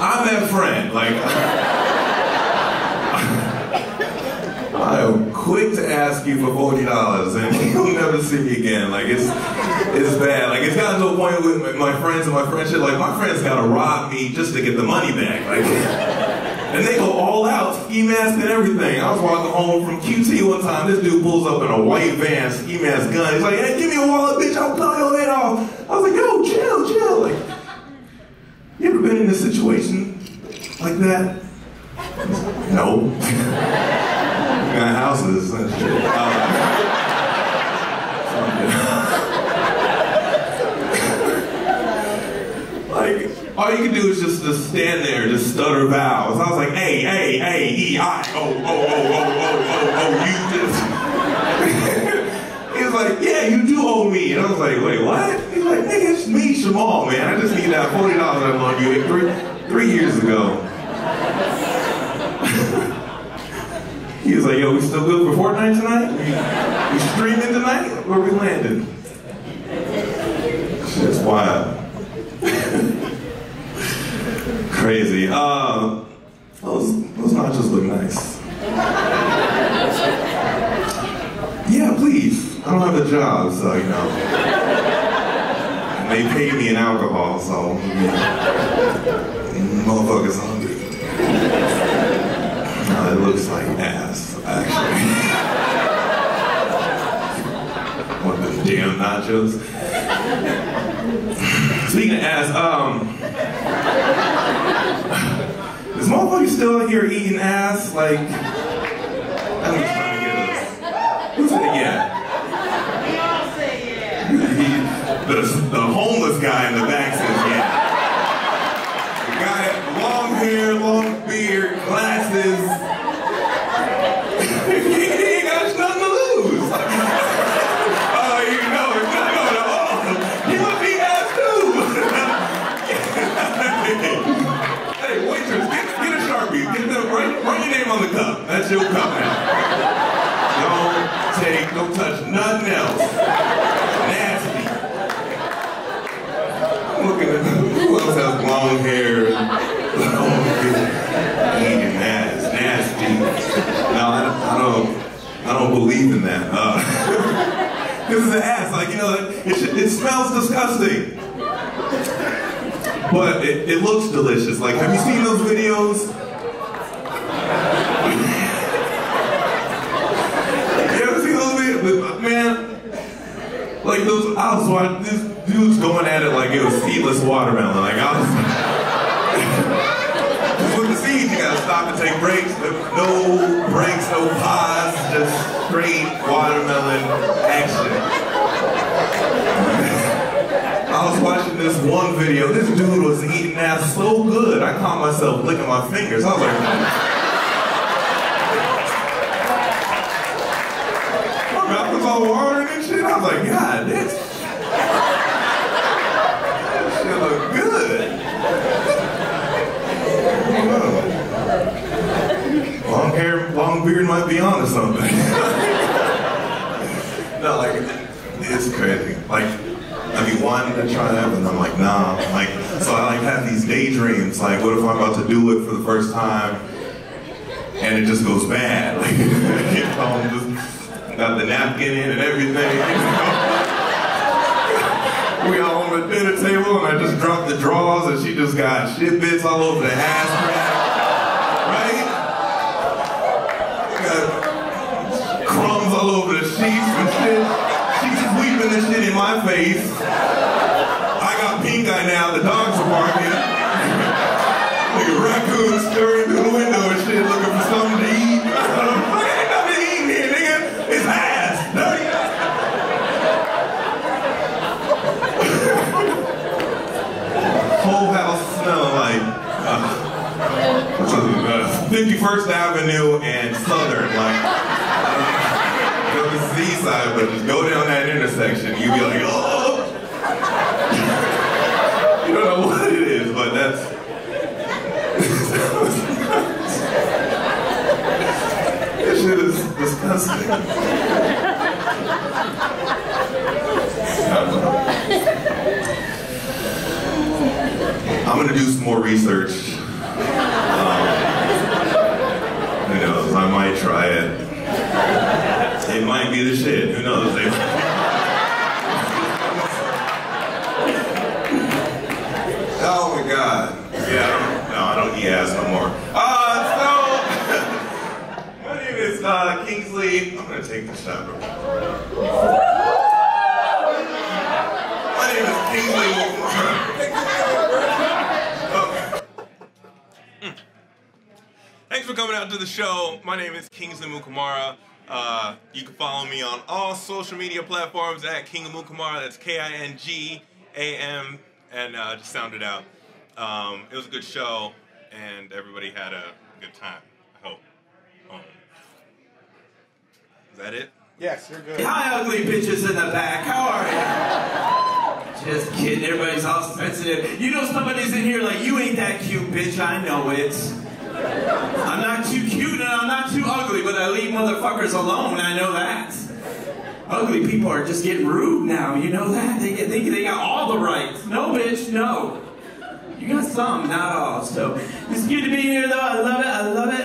I'm that friend. Like, I am quick to ask you for $40 and you'll never see me again. Like, it's bad. Like, it's gotten to a point with my friends and my friendship. Like, my friends gotta rob me just to get the money back. Like. And they go all out, ski mask and everything. I was walking home from QT one time, this dude pulls up in a white van, ski mask gun. He's like, hey, give me a wallet, bitch, I'll blow your head off. I was like, yo, chill. Like, you ever been in a situation like that? No. We got houses and shit. All you can do is just stand there, just stutter vowels. I was like, A, E, I, O, O, O, O, O, O, you just. He was like, yeah, you do owe me. And I was like, wait, what? He's like, nigga, it's me, Shamal, man. I just need that $40 I loaned you 3 years ago. He was like, yo, we still good for Fortnite tonight? We streaming tonight? Where we landing? Shit's wild. Crazy. Those nachos look nice. Yeah, please. I don't have a job, so you know. They paid me in alcohol, so motherfuckers hungry. No, it looks like ass, actually. One of them damn nachos. Speaking of ass, is motherfuckers still out here eating ass? Like, I was trying to get us. Who said yeah? We all say yeah. The homeless guy in the back says yeah. The guy, long hair, long beard, glasses. He ain't got nothing to lose. Oh, you know it's not going to all. He would be ass too. Hey, waitress, get a Sharpie. Get the, write your name on the cup. That's your cup now. Don't touch nothing else. Nasty. I'm looking at who else has long hair. Eating ass, nasty. No, I don't believe in that. This is an ass. Like, you know, it smells disgusting, but it looks delicious. Like, have you seen those videos? Man, like those, I was watching, this dude's going at it like it was seedless watermelon. Like, I was because with the seeds, you gotta stop and take breaks. No breaks, no pause, just straight watermelon action. I was watching this one video. This dude was eating ass so good, I caught myself licking my fingers. I was like, water and shit. I was like, God, that shit look good. Whoa. Long hair, long beard might be on to something. No, like, it's crazy. Like, I be wanting to try that, but I'm like, nah. Like, so I like have these daydreams. Like, what if I'm about to do it for the first time, and it just goes bad? Like, I'm just got the napkin in and everything. We all on the dinner table, and I just dropped the drawers, and she just got shit bits all over the ass crack. Right? Got crumbs all over the sheets and shit. She's sweeping this shit in my face. I got pink eye now. The dogs are barking. Like a raccoon stirring through the window and shit, looking for something to eat. Whole house smelled like 51st Avenue and Southern. Like, go to the seaside, but just go down that intersection, you be like, oh! You don't know what it is, but that's... This shit is disgusting. I'm gonna do some more research. Who knows? I might try it. It might be the shit. Who knows? Oh my God. Yeah. I don't eat ass no more. So my name is Kingsley. I'm gonna take the shot. My name is Kingsley. Thanks for coming out to the show. My name is Kingsley Mukamara. You can follow me on all social media platforms at King Mukamara. That's K-I-N-G-A-M, and just sound it out. It was a good show, and everybody had a good time, I hope. Is that it? Yes, you're good. Hi, ugly bitches in the back. How are you? Just kidding. Everybody's all sensitive. You know somebody's in here like, you ain't that cute, bitch. I know it. I'm not too cute and I'm not too ugly, but I leave motherfuckers alone, I know that. Ugly people are just getting rude now, you know that? They think they got all the rights. No, bitch, no. You got some, not all, so. It's good to be here, though, I love it, I love it.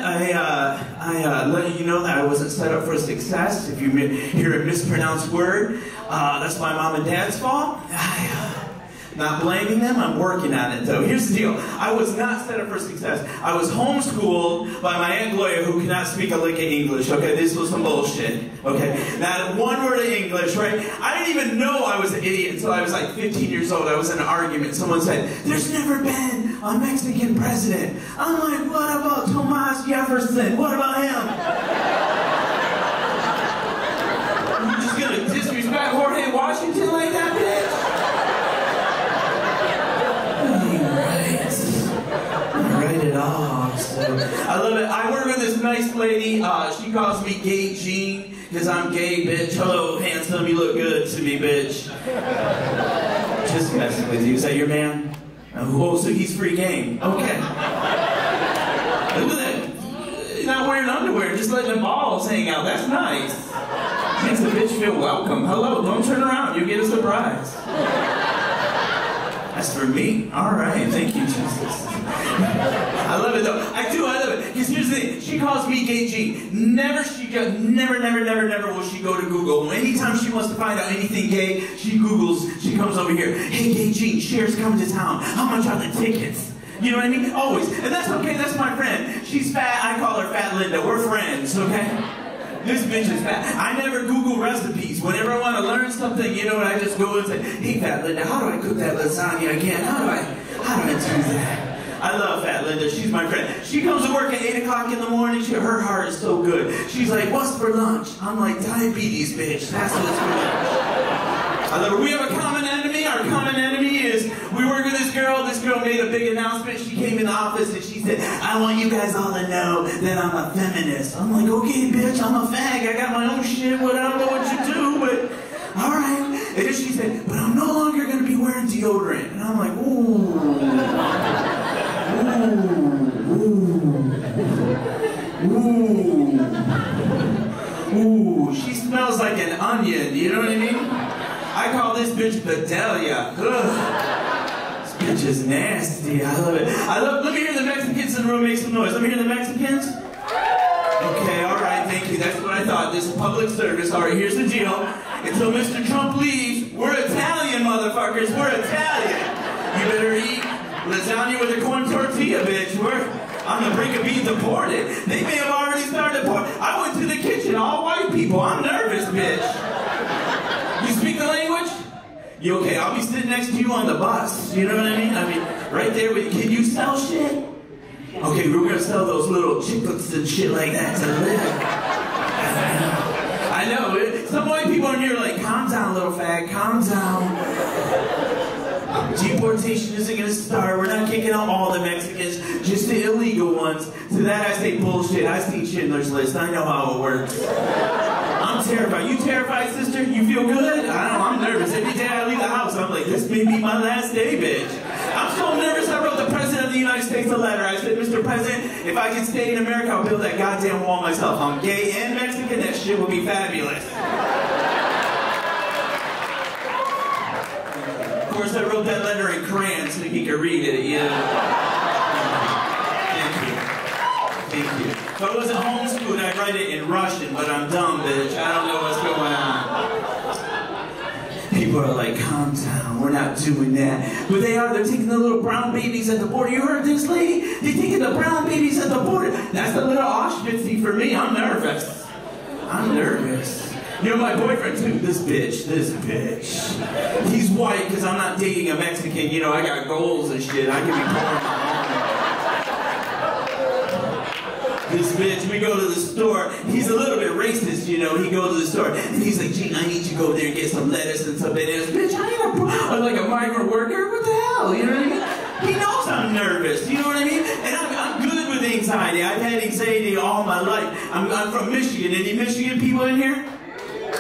I let you know that I wasn't set up for success. If you hear a mispronounced word, that's my mom and dad's fault. Not blaming them, I'm working on it though. Here's the deal, I was not set up for success. I was homeschooled by my Aunt Gloria, who cannot speak a lick of English, okay? This was some bullshit, okay? Not one word of English, right? I didn't even know I was an idiot until I was like 15 years old. I was in an argument. Someone said, there's never been a Mexican president. I'm like, what about Thomas Jefferson? What about him? You're just gonna disrespect Jorge Washington like that, bitch? I love it. I work with this nice lady. She calls me Gay Jean because I'm gay, bitch. Hello, handsome. You look good to me, bitch. Just messing with you. Is that your man? Oh, so he's free game. Okay. Look at that. Not wearing underwear, just letting the balls hang out. That's nice. Makes the bitch feel welcome. Hello, don't turn around. You'll get a surprise. That's for me? All right. Thank you, Jesus. I love it though. I love it. Because here's the thing, she calls me Gay G. Never will she go to Google. Anytime she wants to find out anything gay, she Googles, she comes over here. Hey Gay G, Cher's coming to town. How much are the tickets? You know what I mean? Always. And that's okay, that's my friend. She's fat, I call her Fat Linda. We're friends, okay? This bitch is fat. I never Google recipes. Whenever I want to learn something, you know what, I just go and say, hey Fat Linda, how do I cook that lasagna again? How do I do that? I love Fat Linda, she's my friend. She comes to work at 8 o'clock in the morning, her heart is so good. She's like, what's for lunch? I'm like, diabetes, bitch, that's what's for lunch. I love her. We have a common enemy. Our common enemy is, we work with this girl made a big announcement. She came in the office and she said, I want you guys all to know that I'm a feminist. I'm like, okay, bitch, I'm a fag, I got my own shit, well, I don't know what you do, but all right. And then she said, but I'm no longer going to be wearing deodorant. And I'm like, ooh. Ooh, she smells like an onion, you know what I mean? I call this bitch Bedelia. Ugh. This bitch is nasty, I love it. Let me hear the Mexicans in the room make some noise. Let me hear the Mexicans. Okay, all right, thank you. That's what I thought. This is public service. All right, here's the deal. Until Mr. Trump leaves, we're Italian, motherfuckers. We're Italian. You better eat lasagna with a corn tortilla, bitch. We're on the brink of being deported. They may have already started deporting. I went to the kitchen, all white people. I'm nervous, bitch. You speak the language? You okay? I'll be sitting next to you on the bus. You know what I mean? Right there with you. Can you sell shit? Okay, we're gonna sell those little chiclets and shit like that to live. I know. Some white people in here are like, calm down, little fag, calm down. Deportation isn't going to start. We're not kicking out all the Mexicans, just the illegal ones. To that I say bullshit. I see Schindler's List. I know how it works. I'm terrified. You terrified, sister? You feel good? I don't know. I'm nervous. Every day I leave the house, I'm like, this may be my last day, bitch. I'm so nervous I wrote the President of the United States a letter. I said, Mr. President, if I could stay in America, I'll build that goddamn wall myself. I'm gay and Mexican. That shit would be fabulous. Of course, I wrote that letter in crayon so he could read it, you know. Thank you. If I wasn't homeschooled, I'd write it in Russian, but I'm dumb, bitch. I don't know what's going on. People are like, calm down, we're not doing that. But they are, they're taking the little brown babies at the border. You heard this lady? They're taking the brown babies at the border. That's a little Auschwitz-y for me. I'm nervous. You know, my boyfriend too, this bitch. He's white because I'm not dating a Mexican, you know, I got goals and shit, I can be poor. This bitch, we go to the store, he's a little bit racist, you know, he goes to the store, and he's like, Gene, I need you to go over there and get some lettuce and some bananas. Bitch, I'm like a migrant worker, what the hell, you know what I mean? He knows I'm nervous, you know what I mean? And I'm good with anxiety, I've had anxiety all my life. I'm from Michigan. Any Michigan people in here?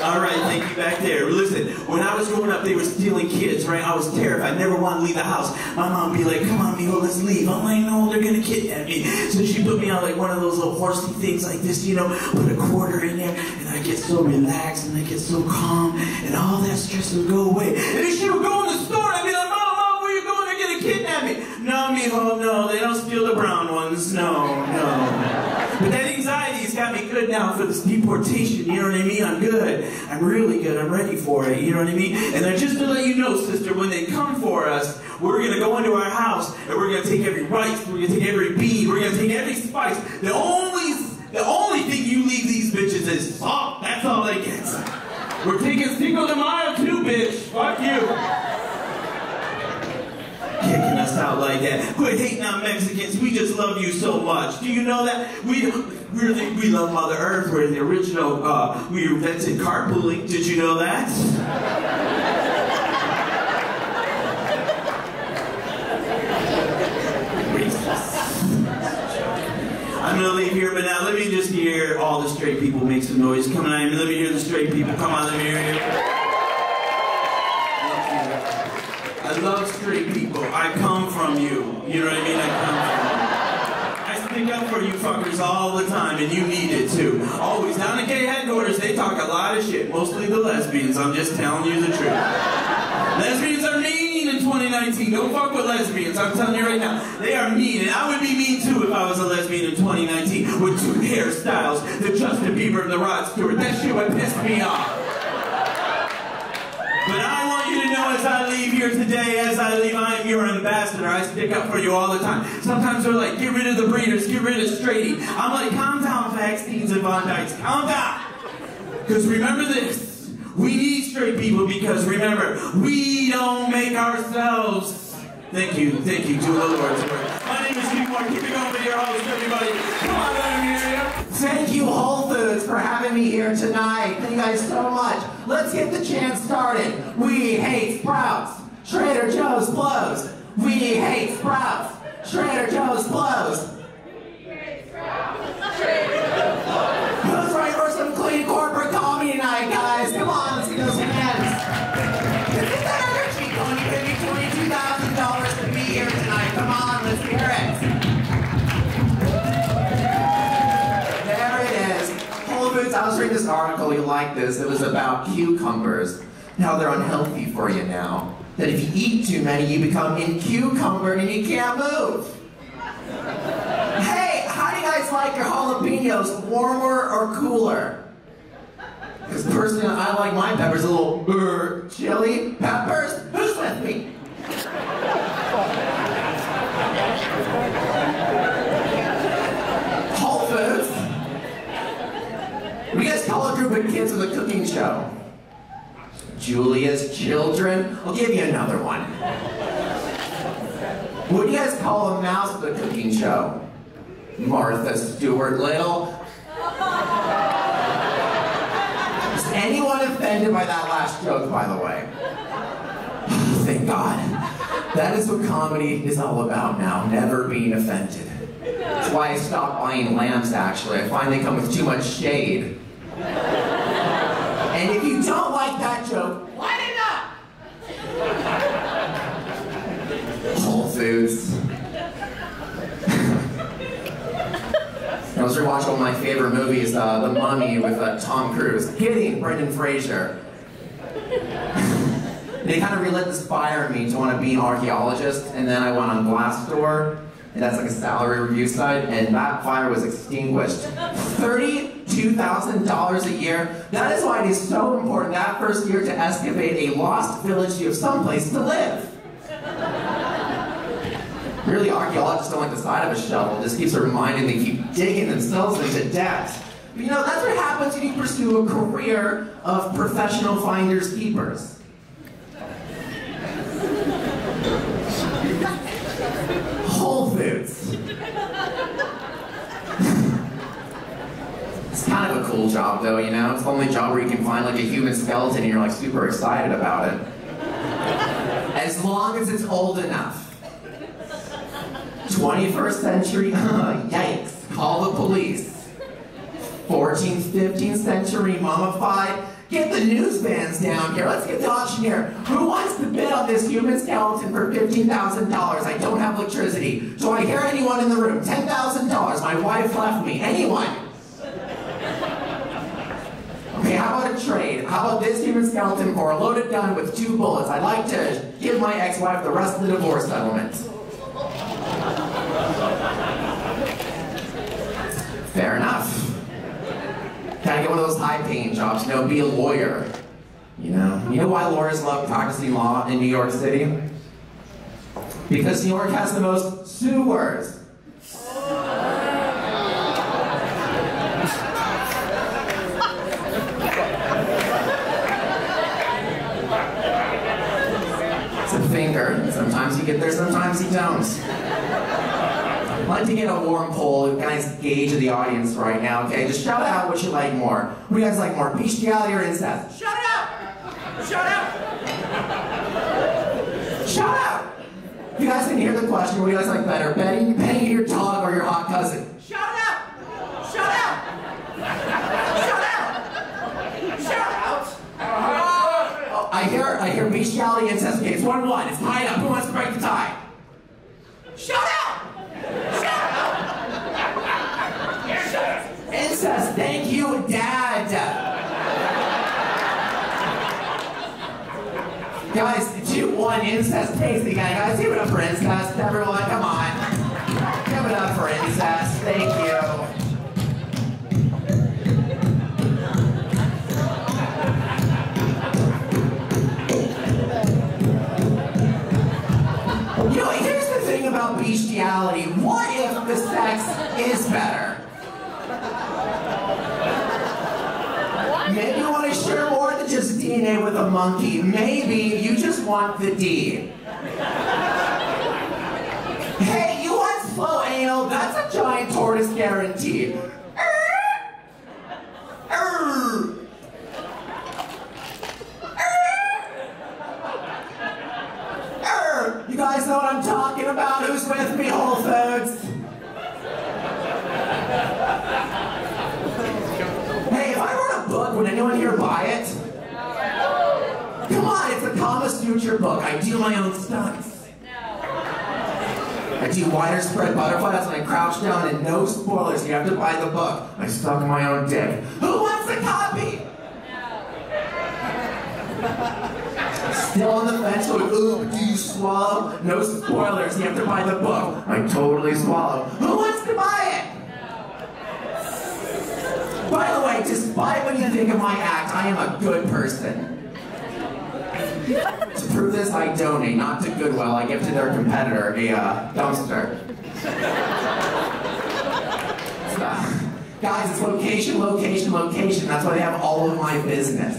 All right, thank you back there. Listen, when I was growing up, they were stealing kids, right? I was terrified. I never wanted to leave the house. My mom would be like, come on, mijo, let's leave. I'm like, no, they're going to kidnap me. So she put me on like one of those little horsey things like this, you know, put a quarter in there, and I get so relaxed, and I get so calm, and all that stress would go away. And then she would go in the store, and I'd be like, Mom, where are you going? They're going to kidnap me. No, mijo, no, they don't steal the brown ones. No, no. But that anxiety's got me good. good now for this deportation, you know what I mean? I'm good. I'm really good. I'm ready for it, you know what I mean? And then just to let you know, sister, when they come for us, we're going to go into our house and we're going to take every rice, we're going to take every bean, we're going to take every spice. The only thing you leave these bitches is salt. That's all they get. We're taking Cinco de Mayo too, bitch. Fuck you. Kicking us out like that. Quit hating on Mexicans. We just love you so much. Do you know that? We love Mother Earth. We're the original, we invented carpooling. Did you know that? I'm gonna leave here, but now let me just hear all the straight people make some noise. Come on, let me hear the straight people. Come on, let me hear you. I love straight people. I come from you. You know what I mean? I come from you. I speak up for you fuckers all the time, and you need it too. Always. Down at gay headquarters, they talk a lot of shit. Mostly the lesbians. I'm just telling you the truth. Lesbians are mean in 2019. Don't fuck with lesbians. I'm telling you right now. They are mean, and I would be mean too if I was a lesbian in 2019 with two hairstyles, the Justin Bieber and the Rod Stewart. That shit would piss me off. But I want you to know as I leave here today, as I leave, I am your ambassador. I stick up for you all the time. Sometimes they're like, get rid of the breeders, get rid of straighty. I'm like, calm down, Vaccines and Von Dykes, calm down. Because remember this, we need straight people because remember, we don't make ourselves. Thank you, do a little words. My name is Steve Moore, keep it going with your host, everybody. Come on, let me hear you. Thank you, Whole Foods, for having me here tonight. Thank you guys so much. Let's get the chant started. We hate Sprouts. Trader Joe's blows. We hate Sprouts. Trader Joe's blows. We hate Sprouts. Trader Joe's blows. Who's right for some clean corporate coffee tonight, guys? Come on, let's get those hands. This is that energy going to give you $22,000 to be here tonight. Come on, let's hear it. There it is. Whole Foods, I was reading this article, you like this, it was about cucumbers, how they're unhealthy for you now. That if you eat too many, you become encucumbered and you can't move. Hey, how do you guys like your jalapenos, warmer or cooler? Because personally, I like my peppers a little chili peppers. Who's with me? Whole Foods. We guys call a group of kids with a cooking show. Julia's Children. I'll give you another one. What do you guys call a mouse with a cooking show? Martha Stewart Little. Is anyone offended by that last joke, by the way? Oh, thank God. That is what comedy is all about now, never being offended. That's why I stopped buying lamps, actually. I find they come with too much shade. And if you don't like that joke, light it up! Whole Foods. I was rewatching one of my favorite movies, The Mummy with Tom Cruise. Kidding, Brendan Fraser. They kind of relit this fire in me to want to be an archaeologist, and then I went on Glassdoor, and that's like a salary review site, and that fire was extinguished. $32,000 a year. That is why it is so important that first year to excavate a lost village you have someplace to live. Really, archaeologists don't like the sight of a shovel. It just keeps reminding them they keep digging themselves into debt. But you know, that's what happens when you pursue a career of professional finders keepers. Whole Foods. It's kind of a cool job though, you know? It's the only job where you can find like a human skeleton and you're like super excited about it. As long as it's old enough. 21st century, yikes, call the police. 14th, 15th century, mummified. Get the news vans down here. Let's get the auctioneer. Who wants to bid on this human skeleton for $15,000? I don't have electricity. Do I hear anyone in the room? $10,000. My wife left me. Anyone? Okay, how about a trade? How about this human skeleton for a loaded gun with 2 bullets? I'd like to give my ex-wife the rest of the divorce settlement. Fair enough. Can I get one of those high-paying jobs? No, be a lawyer. You know why lawyers love practicing law in New York City? Because New York has the most sewers. It's a finger. Sometimes you get there, sometimes you don't. I'd like to get a warm poll, a nice gauge of the audience right now, okay? Just shout out what you like more. What do you guys like more, bestiality or incest? Shout out! Shout out! Shout out! You guys can hear the question. What do you guys like better, petting your dog or your hot cousin? Shout out! Shout out! Shout out! Shout out! Oh, I hear bestiality and incest. Okay, it's 1-1. It's tied up. Who wants to break the tie? Shout out! Shut up! Incest, thank you, Dad. Guys, 2-1 incest tasty guy. Guys, give it up for incest, everyone. Come on, give it up for incest. Thank you. About bestiality, what if the sex is better? What? Maybe you want to share more than just DNA with a monkey. Maybe you just want the D. Hey, you want slow anal? That's a giant tortoise guarantee. You guys know what I'm talking about? Who's with me, Whole Foods? Hey, if I wrote a book, would anyone here buy it? Come on, it's a Kama Sutra book. I do my own stunts. I do wider spread butterfly. That's when I crouch down and no spoilers. You have to buy the book. I stuck my own dick. Who wants a copy? Still on the fence, like, ooh, do you swallow? No spoilers, you have to buy the book. I totally swallow. Who wants to buy it? By the way, despite what you think of my act, I am a good person. To prove this, I donate, not to Goodwill, I give to their competitor, a dumpster. So, guys, it's location, location, location. That's why they have all of my business.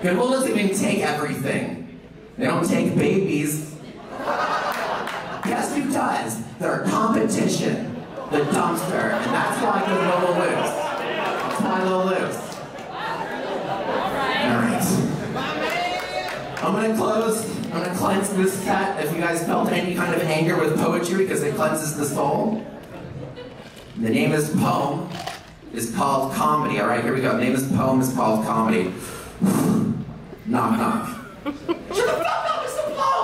Goodwill doesn't even take everything. They don't take babies. Guess who does? Their competition, the dumpster, and that's why Goodwill will lose. That's why they'll lose. All right. I'm gonna cleanse this set. If you guys felt any kind of anger with poetry, because it cleanses the soul. The name of this poem is called Comedy. All right, here we go. The name of this poem is called Comedy. Knock, knock. Shut the fuck up, it's a blow!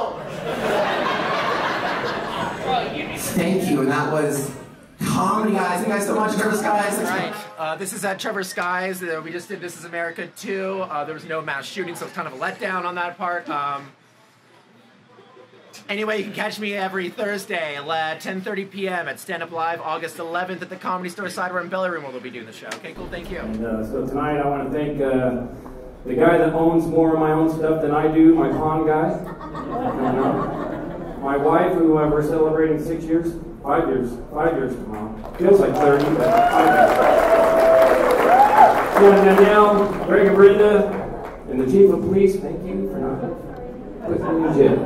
Thank you, and that was Comedy, guys. Thank you guys so much, Trevor Skies. Right. This is at Trevor Skies. We just did This is America 2. There was no mass shooting, so it's kind of a letdown on that part. Anyway, you can catch me every Thursday at 10:30 p.m. at Stand Up Live, August 11th at the Comedy Store Sidebar and Belly Room, where we'll be doing the show. Okay, cool, thank you. And, so tonight I want to thank... the guy that owns more of my own stuff than I do, my pawn guy. And, my wife, who we're celebrating 5 years tomorrow. Feels like 30, but 5 years. So, and then now, Greg and Brenda, and the chief of police, thank you for not putting me in jail.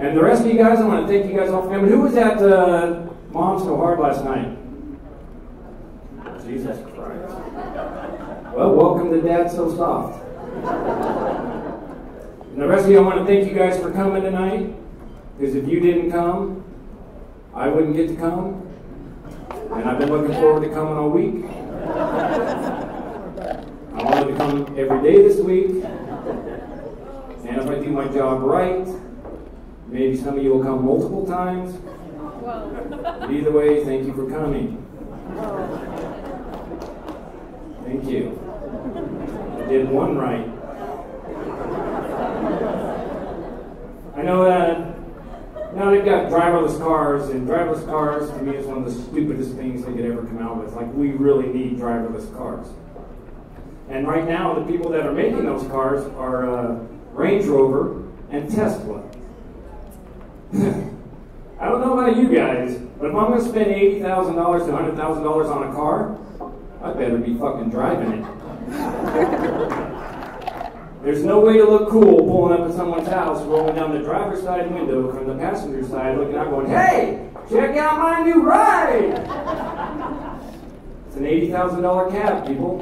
And the rest of you guys, I want to thank you guys all for coming. Who was at Mom So Hard last night? Jesus Christ. Well, welcome to Dad So Soft. And the rest of you, I want to thank you guys for coming tonight, because if you didn't come, I wouldn't get to come, and I've been looking forward to coming all week. I wanted to come every day this week, and if I do my job right, maybe some of you will come multiple times. Either way, thank you for coming. Thank you. I did one right. I know that Now they've got driverless cars, and driverless cars to me is one of the stupidest things they could ever come out with. Like, we really need driverless cars. And right now, the people that are making those cars are Range Rover and Tesla. I don't know about you guys, but if I'm going to spend $80,000 to $100,000 on a car, I better be fucking driving it. There's no way to look cool pulling up at someone's house, rolling down the driver's side window from the passenger side, looking out going, hey, check out my new ride! It's an $80,000 cab, people.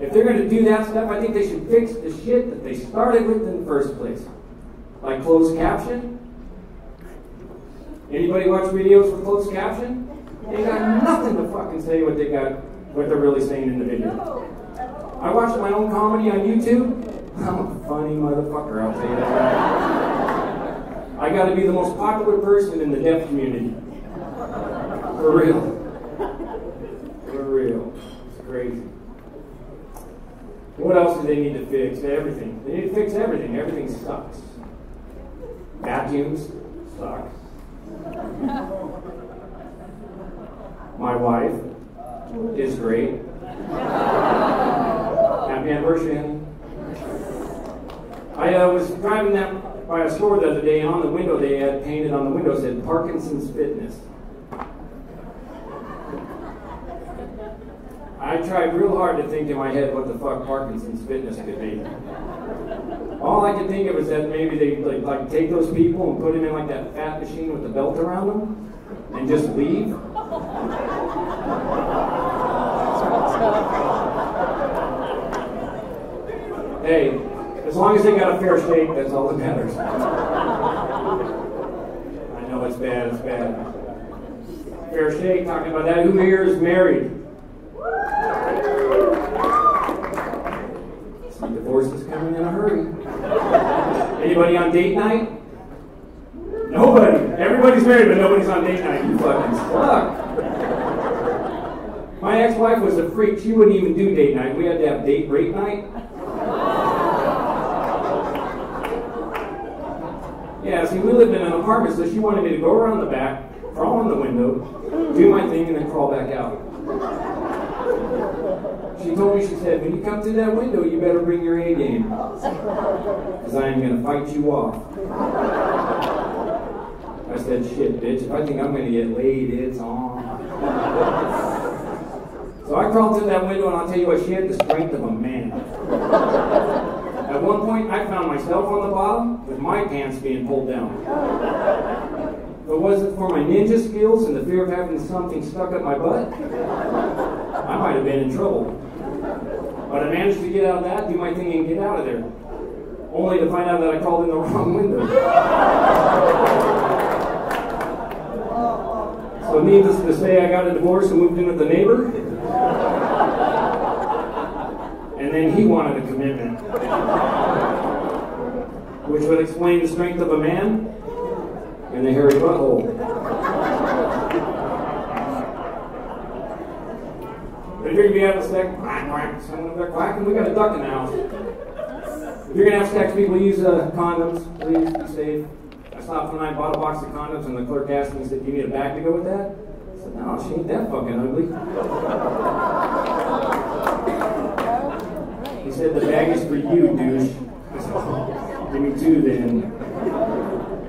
If they're going to do that stuff, I think they should fix the shit that they started with in the first place. Like closed caption? Anybody watch videos with closed caption? They got nothing to fucking say what they're really saying in the video. No. I watched my own comedy on YouTube. I'm a funny motherfucker, I'll tell you that. I gotta be the most popular person in the deaf community. For real. For real. It's crazy. What else do they need to fix? Everything. They need to fix everything. Everything sucks. Vacuums suck. My wife is great. Happy anniversary, honey. I was driving that by a store the other day, and on the window they had painted on the window said Parkinson's Fitness. I tried real hard to think in my head what the fuck Parkinson's Fitness could be. All I could think of is that maybe they like take those people and put them in like that fat machine with the belt around them and just leave. Hey, as long as they got a fair shake, that's all that matters. I know it's bad, it's bad. Fair shake, talking about that. Who here is married? The divorce is coming in a hurry. Anybody on date night? Nobody. Everybody's married, but nobody's on date night. You fucking suck. My ex-wife was a freak. She wouldn't even do date night. We had to have date rape night. Yeah, see, we lived in an apartment, so she wanted me to go around the back, crawl in the window, do my thing, and then crawl back out. She told me, she said, when you come through that window, you better bring your A game. Because I am going to fight you off. I said, shit, bitch, if I think I'm going to get laid, it's on. So I crawled through that window, and I'll tell you what, she had the strength of a man. At one point, I found myself on the bottom with my pants being pulled down. If it wasn't for my ninja skills and the fear of having something stuck up my butt, I might have been in trouble. But I managed to get out of that, do my thing, and get out of there. Only to find out that I called in the wrong window. So needless to say, I got a divorce and moved in with the neighbor. And then he wanted a commitment. Which would explain the strength of a man and the hairy butthole. But if you're going to be having sex, quack, quack, someone over there quacking, we got a duck in the house. If you're going to have sex, people use condoms, please be safe. I stopped when I bought a box of condoms and the clerk asked me, said, do you need a bag to go with that? I said, no, she ain't that fucking ugly. He said, the bag is for you, douche. I said, oh, give me two then.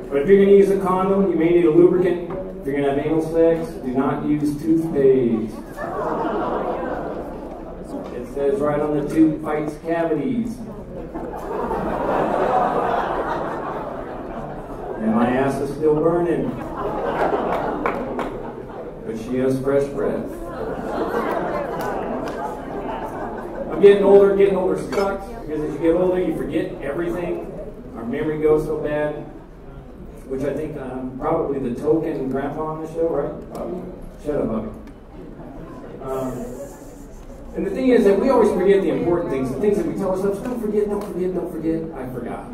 But if you're going to use a condom, you may need a lubricant. If you're going to have anal sex, do not use toothpaste. It says right on the tube, fights cavities. And my ass is still burning. But she has fresh breath. I'm getting older sucks. Because as you get older, you forget everything. Our memory goes so bad. Which I think I'm probably the token grandpa on the show, right? Bobby? Shut up, Bobby. And the thing is that we always forget the important things, the things that we tell ourselves, don't forget, don't forget, don't forget, I forgot.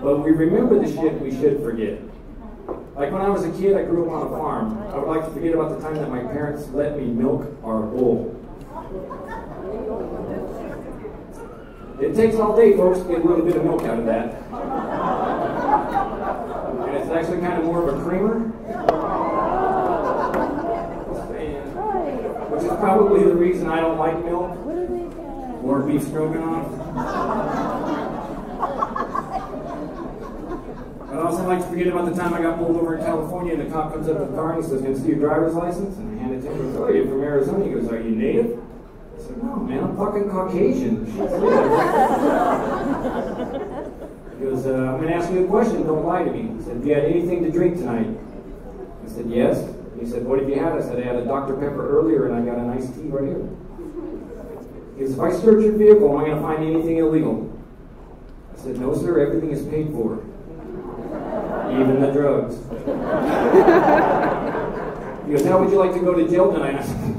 But we remember the shit we should forget. Like when I was a kid, I grew up on a farm. I would like to forget about the time that my parents let me milk our bull. It takes all day, folks, to get a little bit of milk out of that. actually kind of more of a creamer. Which is probably the reason I don't like milk or beef stroganoff. I'd also like to forget about the time I got pulled over in California and the cop comes up to the car and he says, "Can I see your driver's license?" And I hand it to him and says, "Oh, you're from Arizona." He goes, "Are you native?" I said, "No, man, I'm fucking Caucasian." He goes, "I'm going to ask you a question, don't lie to me." He said, "Do you had anything to drink tonight?" I said, "Yes." He said, "What have you had?" I said, "I had a Dr. Pepper earlier and I got an iced tea right here." He goes, "If I search your vehicle, am I going to find anything illegal?" I said, "No, sir, everything is paid for. Even the drugs." He goes, "How would you like to go to jail tonight?" I said,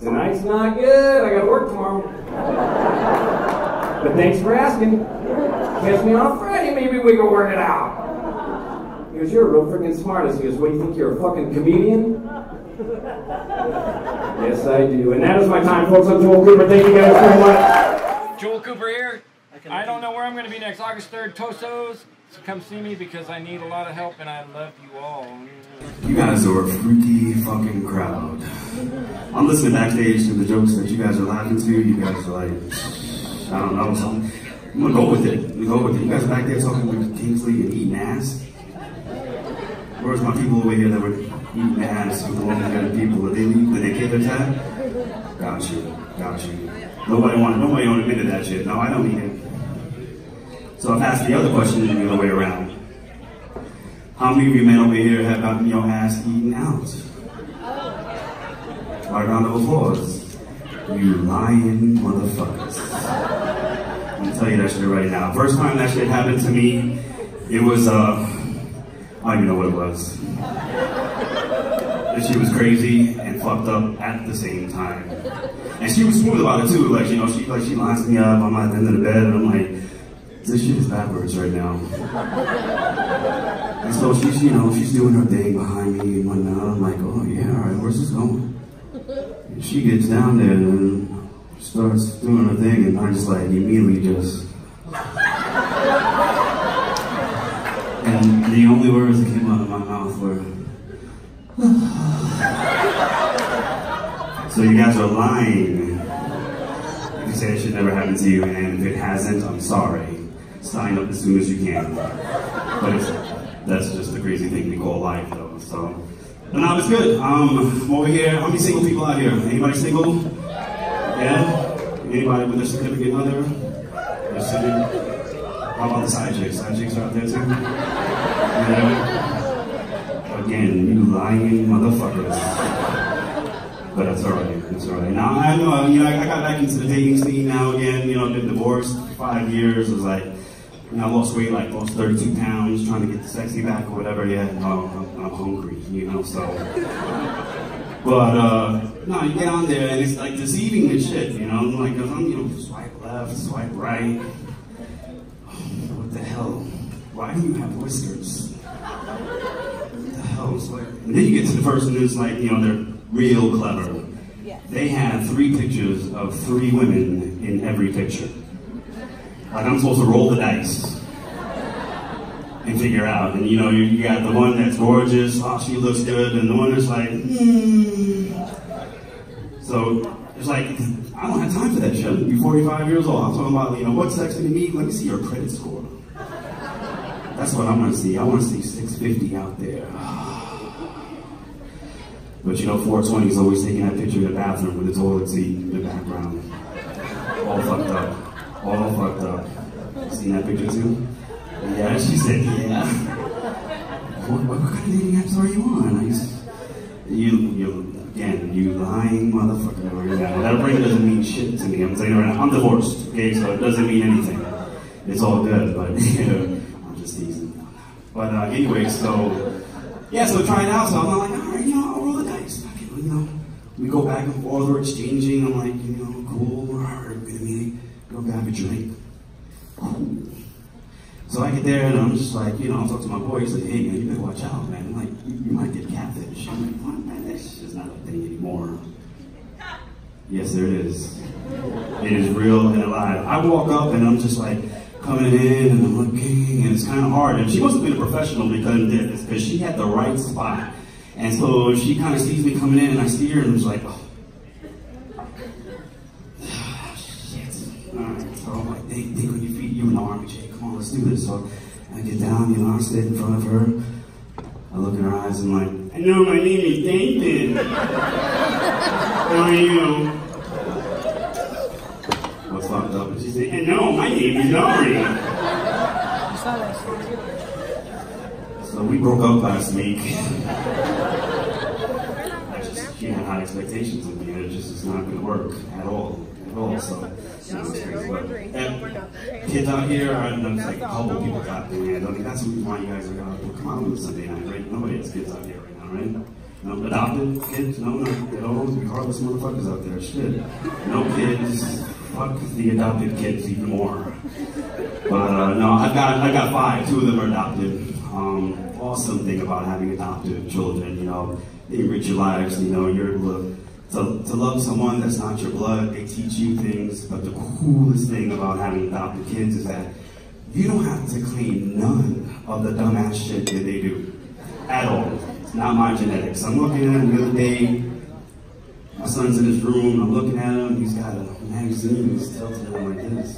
"Tonight's not good, I got to work tomorrow. But thanks for asking. Catch me on Friday, maybe we can work it out." He goes, "You're a real freaking smartass." He goes, "What do you think, you're a fucking comedian?" Yes, I do. And that is my time, folks. I'm Joel Cooper. Thank you guys so much. Joel Cooper here. I don't know where I'm going to be next. August 3rd, Toso's. So come see me because I need a lot of help and I love you all. You guys are a freaky fucking crowd. I'm listening backstage to the jokes that you guys are laughing to. You guys are like, I don't know, something. I'm going to go with it. You guys are back there talking with Kingsley and eating ass. Where's my people over here that were eating ass with all these other people? Did they leave? Did they kill their time? Got you. Got you. Nobody want to admit to that shit. No, I don't need it. So I've asked the other question the other way around. How many of you men over here have gotten your ass eaten out? Right, round of applause. You lying motherfuckers. I'm going to tell you that shit right now. First time that shit happened to me, it was, I don't even know what it was. And she was crazy and fucked up at the same time. And she was smooth about it too, like, you know, she lines me up, I'm at the end of the bed, and I'm like, this shit is backwards right now. And so she's, you know, she's doing her thing behind me and whatnot. I'm like, oh yeah, alright, where's this going? And she gets down there and starts doing her thing, and I'm just like, immediately just... And the only words that came out of my mouth were... So you guys are lying. You said it should never happen to you, and if it hasn't, I'm sorry. Sign up as soon as you can. But that's just the crazy thing we call life, though, so... But now it's good. Over here, how many single people out here? Anybody single? Yeah? Anybody with a significant other? How about the side chicks? Side chicks are out there too? Yeah. Again, you lying motherfuckers. But that's alright, that's alright. Now, I know, you know, I got back into the dating scene now again, you know, been divorced 5 years, was like, and I lost weight, like, lost 32 pounds, trying to get the sexy back or whatever, yeah, no, I'm hungry, you know, so. But, no, you get on there, and it's like deceiving and shit, you know, like, cause I'm, you know, swipe left, swipe right. What the hell? Why do you have whiskers? What the hell? It's like, and then you get to the person who's like, you know, they're real clever. Yeah. They have 3 pictures of 3 women in every picture. Like, I'm supposed to roll the dice and figure out. And you know, you got the one that's gorgeous, oh, she looks good, and the one that's like, So it's like, I don't have time for that shit. You're 45 years old. I'm talking about, you know, what's sex to me? Let me see your credit score. That's what I want to see. I want to see 650 out there. But you know, 420 is always taking that picture in the bathroom with the toilet seat in the background. All fucked up. All fucked up. Seen that picture too? Yeah, she said, yeah. What kind of dating apps are you on? I just, again, you lying motherfucker. That ring doesn't mean shit to me. I'm telling you right now, I'm divorced, okay? So it doesn't mean anything. It's all good, but, you know. But anyway, so, yeah, so try it out, so I'm like, all right, you know, I'll roll the dice. Okay, well, you know, we go back and forth, we're exchanging, I'm like, you know, cool, all right, we're gonna meet, go grab a drink. Cool. So I get there, and I'm just like, you know, I'll talk to my boy, he's like, hey, man, you better watch out, man. I'm like, you might get catfish. I'm like, what, man, that shit is not a thing anymore. Yes, there it is. It is real and alive. I walk up, and I'm just like, coming in and looking, and it's kind of hard. And she must have been a professional because she had the right spot. And so she kind of sees me coming in, and I see her, and I'm just like, oh. Shit. All right. So I'm like, think on your feet. You're in the army, Jay. Come on, let's do this. So I get down, you know, I sit in front of her. I look in her eyes, and I'm like, I know my name is Nathan. Or, you know. What's fucked up? And she said, and no, my name is Ari. So we broke up last week. She had high expectations of me, and it just is not going to work at all. So, you know, but kids out here, I'm like, oh, people got there. That's what we want. You guys are going to come out on a Sunday night, right? Nobody has kids out here right now, right? No adopted kids, no, they always be heartless motherfuckers out there. Shit. No kids. Fuck the adopted kids even more. But no, I've got five. Two of them are adopted. Awesome thing about having adopted children, you know, they enrich your lives. You know, you're able to love someone that's not your blood. They teach you things. But the coolest thing about having adopted kids is that you don't have to claim none of the dumbass shit that they do at all. Not my genetics. I'm looking at him the other day. My son's in his room. I'm looking at him. He's got a magazine. He's tilting it like this.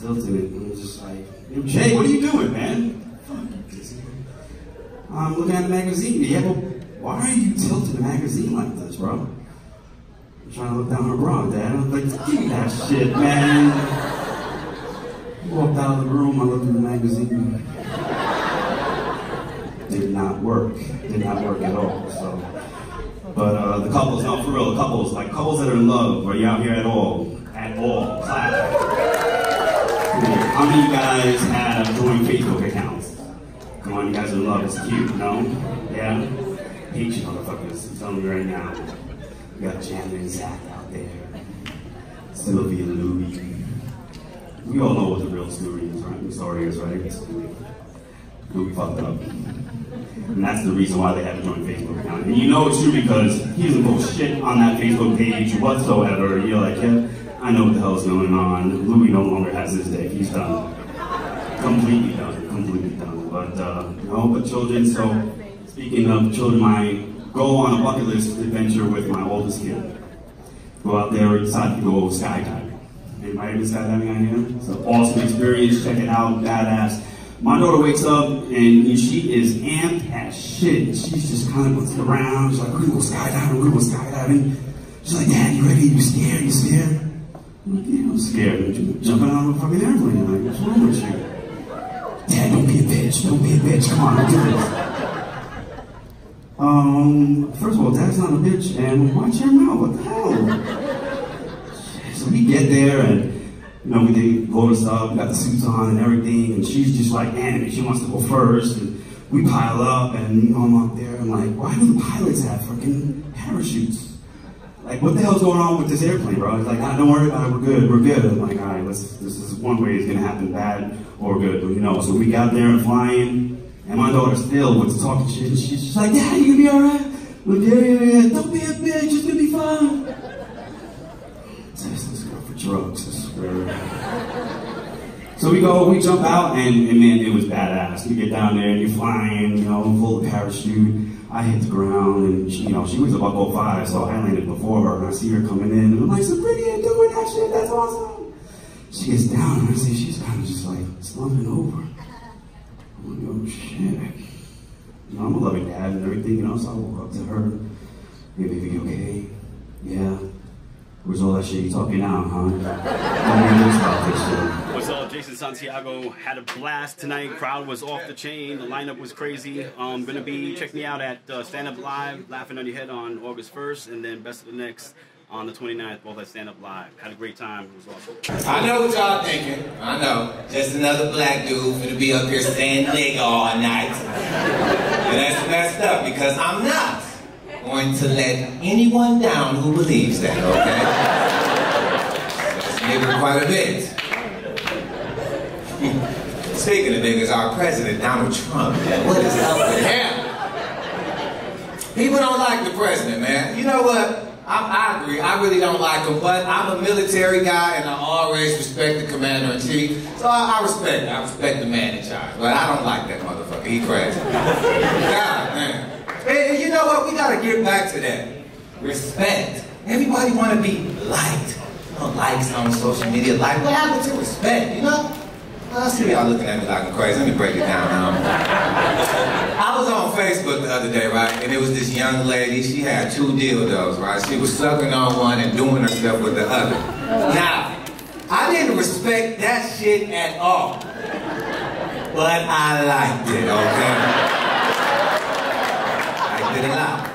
Tilting it. I'm just like, hey, Jay, what are you doing, man? I'm looking at the magazine. Yeah, well, why are you tilting the magazine like this, bro? I'm trying to look down her bra, Dad. I'm like, give me that shit, man. He walked out of the room. I looked at the magazine. Did not work at all. So, but the couples, no, for real, the couples, like couples that are in love, are you out here at all? At all. Clap. Cool. How many of you guys have joined Facebook accounts? Come on, you guys are in love. It's cute, no? Yeah? Hate you motherfuckers. I'm telling you right now. We got Jan and Zach out there. Sylvia and Louie. We all know what the real story is, right? The story is, right? Louie fucked up. And that's the reason why they have a joint Facebook account. And you know it's true because he doesn't post shit on that Facebook page whatsoever. And you're like, yeah, I know what the hell's going on. Louis no longer has his dick. He's done. Completely done. Completely done. But, no, but children, so speaking of children, my goal on a bucket list adventure with my oldest kid. Go out there and decide to go skydiving. Anybody been skydiving out here? It's an awesome experience. Check it out. Badass. My daughter wakes up and she is amped as shit. She's just kind of looking around. She's like, we're gonna go skydiving, we're gonna go skydiving. She's like, Dad, you ready? You scared? You scared? I'm like, yeah, I'm scared. You're jumping out of a fucking airplane. I'm like, what's wrong with you? Dad, don't be a bitch. Don't be a bitch. Come on, let's do this. First of all, Dad's not a bitch, and watch your mouth. What the hell? So we get there and, you know, they load us up, got the suits on and everything, and she's just like animated. She wants to go first, and we pile up, and you know, I'm up there, I'm like, why do the pilots have fucking parachutes? Like, what the hell's going on with this airplane, bro? He's like, ah, don't worry about it, we're good, we're good. I'm like, all right, this is one way it's gonna happen, bad or good, you know. So we got there and flying, and my daughter still was talking shit, and she's just like, Dad, you gonna be all right? I'm like, yeah, don't be a bitch, it's gonna be fine. Drugs, I swear. So we go, we jump out, and man, it was badass. We get down there, and you're flying, you know, full of parachute. I hit the ground, and she, you know, she was about 05, so I landed before her, and I see her coming in, and I'm like, so pretty, you're doing that shit, that's awesome. She gets down, and I see she's kind of just like slumping over. I'm like, oh shit. You know, I'm a loving dad and everything, you know, so I walk up to her. Hey, baby, you okay? Yeah. Where's all that shit you talking now, huh? About this shit. What's up? Jason Santiago had a blast tonight. Crowd was off the chain. The lineup was crazy. I'm gonna be, check me out at Stand Up Live, Laughing on Your Head on August 1st, and then Best of the Next on the 29th, both at Stand Up Live. Had a great time. It was awesome. I know what y'all thinking. I know. Just another black dude gonna be up here saying nigga all night. And that's messed up because I'm not going to let anyone down who believes that, okay? That's nigga quite a bit. Speaking of niggas, our president, Donald Trump, man, what is up with him? People don't like the president, man. You know what? I agree. I really don't like them, but I'm a military guy, and I always respect the commander in chief. So I respect. I respect the man in charge. But I don't like that motherfucker. He crazy. God damn. And you know what? We gotta get back to that. Respect. Everybody wanna be liked. Likes on social media. Like, what happened to respect? You know? I see y'all looking at me like I'm crazy. Let me break it down. I was on Facebook the other day, right? And it was this young lady. She had two dildos, right? She was sucking on one and doing herself with the other. Now, I didn't respect that shit at all. But I liked it, okay? I did it loud.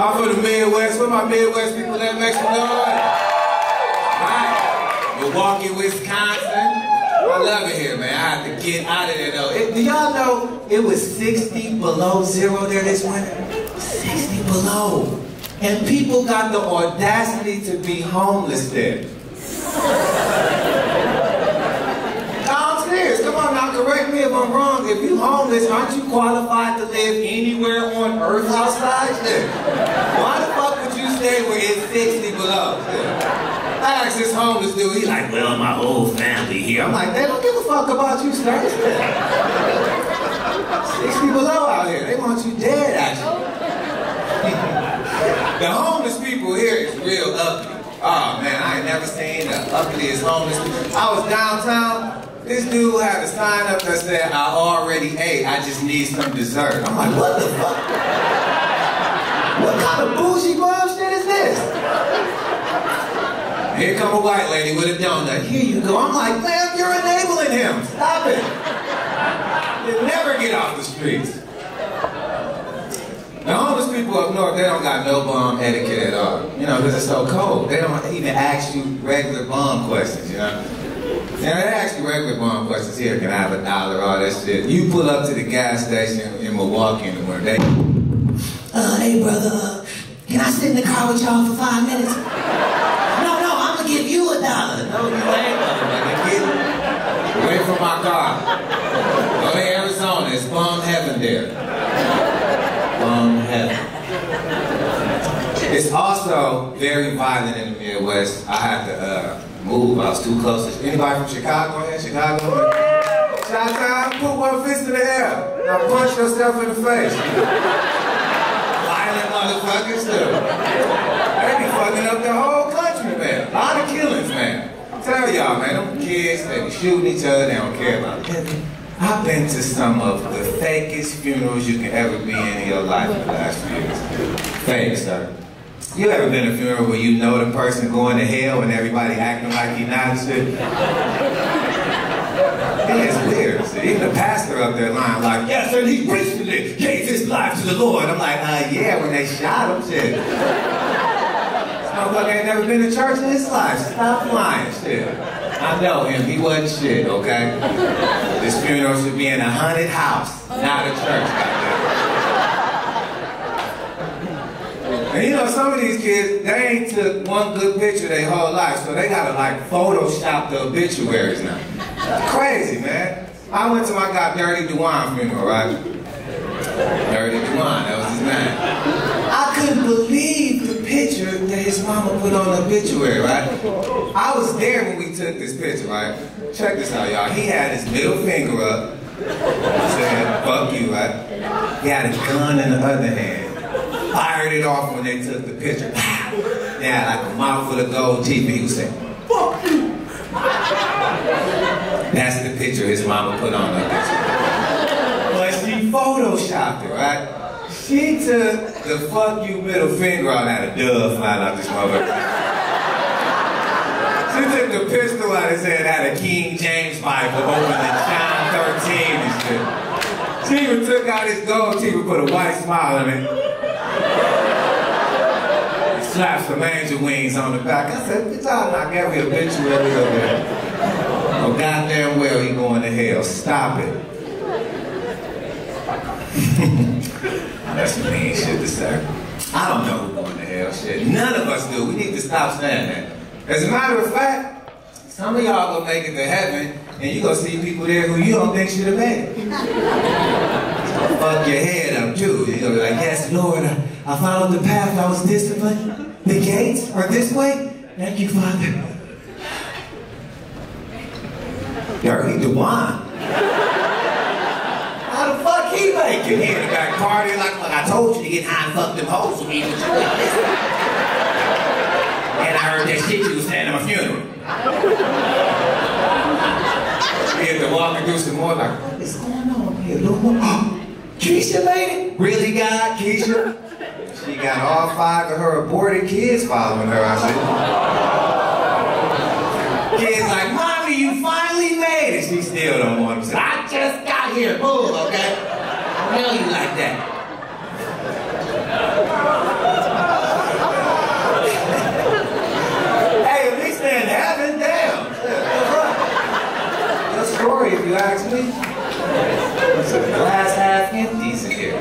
I'm from the Midwest. Where my Midwest people that make some noise? Milwaukee, Wisconsin. I love it here, man. I have to get out of there, though. Do y'all know it was 60 below zero there this winter? 60 below. And people got the audacity to be homeless there. I'm serious. Come on now, correct me if I'm wrong. If you're homeless, aren't you qualified to live anywhere on earth outside there? Why the fuck would you stay where it's 60 below there? I asked this homeless dude, he's like, well, my whole family here. I'm like, they don't give a fuck about you, sir. 60 below out here, they want you dead, actually. The homeless people here is real ugly. Oh, man, I ain't never seen the ugliest homeless people. I was downtown, this dude had a sign up that said, I already ate, I just need some dessert. I'm like, what the fuck? What kind of bougie bullshit is this? Here come a white lady with a donut. Here you go. I'm like, ma'am, you're enabling him. Stop it. You'll never get off the streets. The homeless people up north, they don't got no bum etiquette at all. You know, because it's so cold. They don't even ask you regular bum questions, you know? And they ask you regular bum questions. Here, can I have $1, all that shit. You pull up to the gas station in Milwaukee in the morning. Hey, brother, can I sit in the car with y'all for 5 minutes? Give you $1. No, you ain't motherfucker. Get away from my car. Go to Arizona. It's bum heaven there. Bum heaven. It's also very violent in the Midwest. I had to move. I was too close. Anybody from Chicago here? Chicago? Shout out. Put one fist in the air. Now punch yourself in the face. Violent motherfuckers too. They be fucking up the whole country. Man. A lot of killings, man. I tell y'all, man, them kids, they be shooting each other, they don't care about it. I've been to some of the fakest funerals you can ever be in your life in the last few years. Fake, sir. You ever been to a funeral where you know the person going to hell and everybody acting like he not and shit? It's weird, see? Even the pastor up there lying like, yes, sir, he recently gave his life to the Lord. I'm like, yeah, when they shot him, shit. Motherfucker ain't never been to church in his life. Stop lying, shit. I know him. He wasn't shit, okay? This funeral should be in a haunted house, not a church. Goddamn. And you know, some of these kids, they ain't took one good picture their whole life, so they gotta like Photoshop the obituaries now. It's crazy, man. I went to my guy Dirty Duane funeral, right? Dirty Duane, that was his name. I couldn't believe the picture that his mama put on the obituary, right? I was there when we took this picture, right? Check this out, y'all. He had his middle finger up, said, fuck you, right? He had a gun in the other hand. Fired it off when they took the picture. They had like a mouthful of gold teeth, and he was saying, fuck you. That's the picture his mama put on the obituary. But she photoshopped it, right? She took the fuck you middle finger out and had a dove flying out this motherfucker. She took the pistol out his head, had a King James Bible over the John 13 and shit. She even took out his gold teeth and put a white smile on it. And slapped some angel wings on the back. I said, bitch, I'll knock every obituary over there. Oh, goddamn well, he going to hell. Stop it. That's some mean shit to say. I don't know who's going to hell shit. None of us do. We need to stop saying that. As a matter of fact, some of y'all gonna make it to heaven and you gonna see people there who you don't think should have made it. fuck your head up too. You know, like, yes, Lord, I followed the path I was disciplined. The gates are this way. Thank you, Father. Y'all need the wine. How the fuck he make it? He in the back party like I told you to get high and fuck them hoes. You mean what you and I heard that shit you was saying at my funeral. We had to walk and do some more, like, what is going on here, little more? Keisha lady? Really, God, Keisha? She got all five of her aborted kids following her, I said. Kids like, Mommy, you finally made it. She still don't want them. I just got here, bull, okay? I know you like that. Hey, at least they're in heaven, damn. Story, if you ask me. It's a glass half empties in here.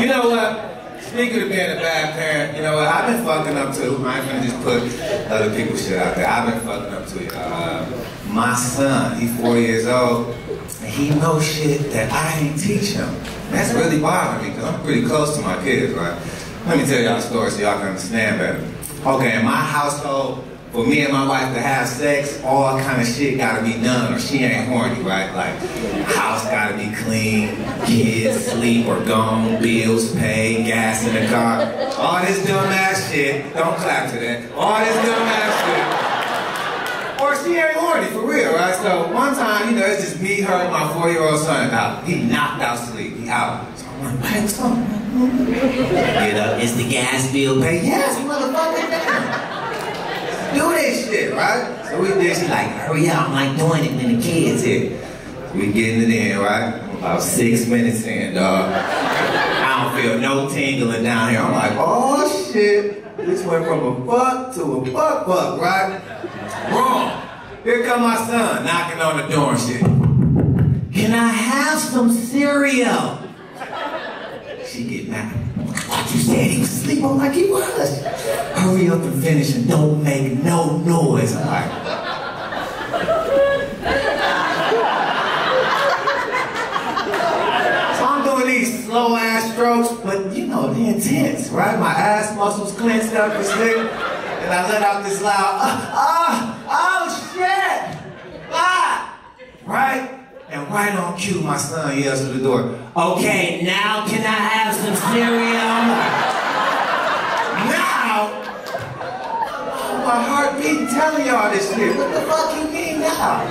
You know what? Speaking of being a bad parent, you know what? I've been fucking up too. I ain't gonna just put other people's shit out there. I've been fucking up too. My son, he's 4 years old, and he knows shit that I ain't teach him. That's really bothering me, because I'm pretty close to my kids, right? Let me tell y'all a story so y'all can understand better. Okay, in my household, for me and my wife to have sex, all kind of shit gotta be done or she ain't horny, right? Like, house gotta be clean, kids sleep or gone, bills paid, gas in the car. All this dumbass shit, don't clap to that, all this dumbass shit. Or she ain't horny, for real, right? So one time, you know, it's just me, her, and my 4-year-old son out. He knocked out sleep, he out. So I'm like, what's up? You know, is the gas bill paid? Yes, motherfucker, damn. Do this shit, right? So we did, she's like, hurry up, I'm like doing it when the kids here. We getting it in, right? About 6 minutes in, dog. I don't feel no tingling down here. I'm like, oh shit. This went from a fuck to a buck, right? Wrong. Here come my son knocking on the door and shit. Can I have some cereal? She get mad. You said he was sleeping like he was. Hurry up and finish and don't make no noise. I'm like, so I'm doing these slow ass strokes, but you know, they're intense, right? My ass muscles clenched up and shit, and I let out this loud, oh shit, ah, right? And right on cue, my son yells through the door, okay, now can I have some cereal? Now? Oh, my heart beat telling y'all this shit. What the fuck you mean now?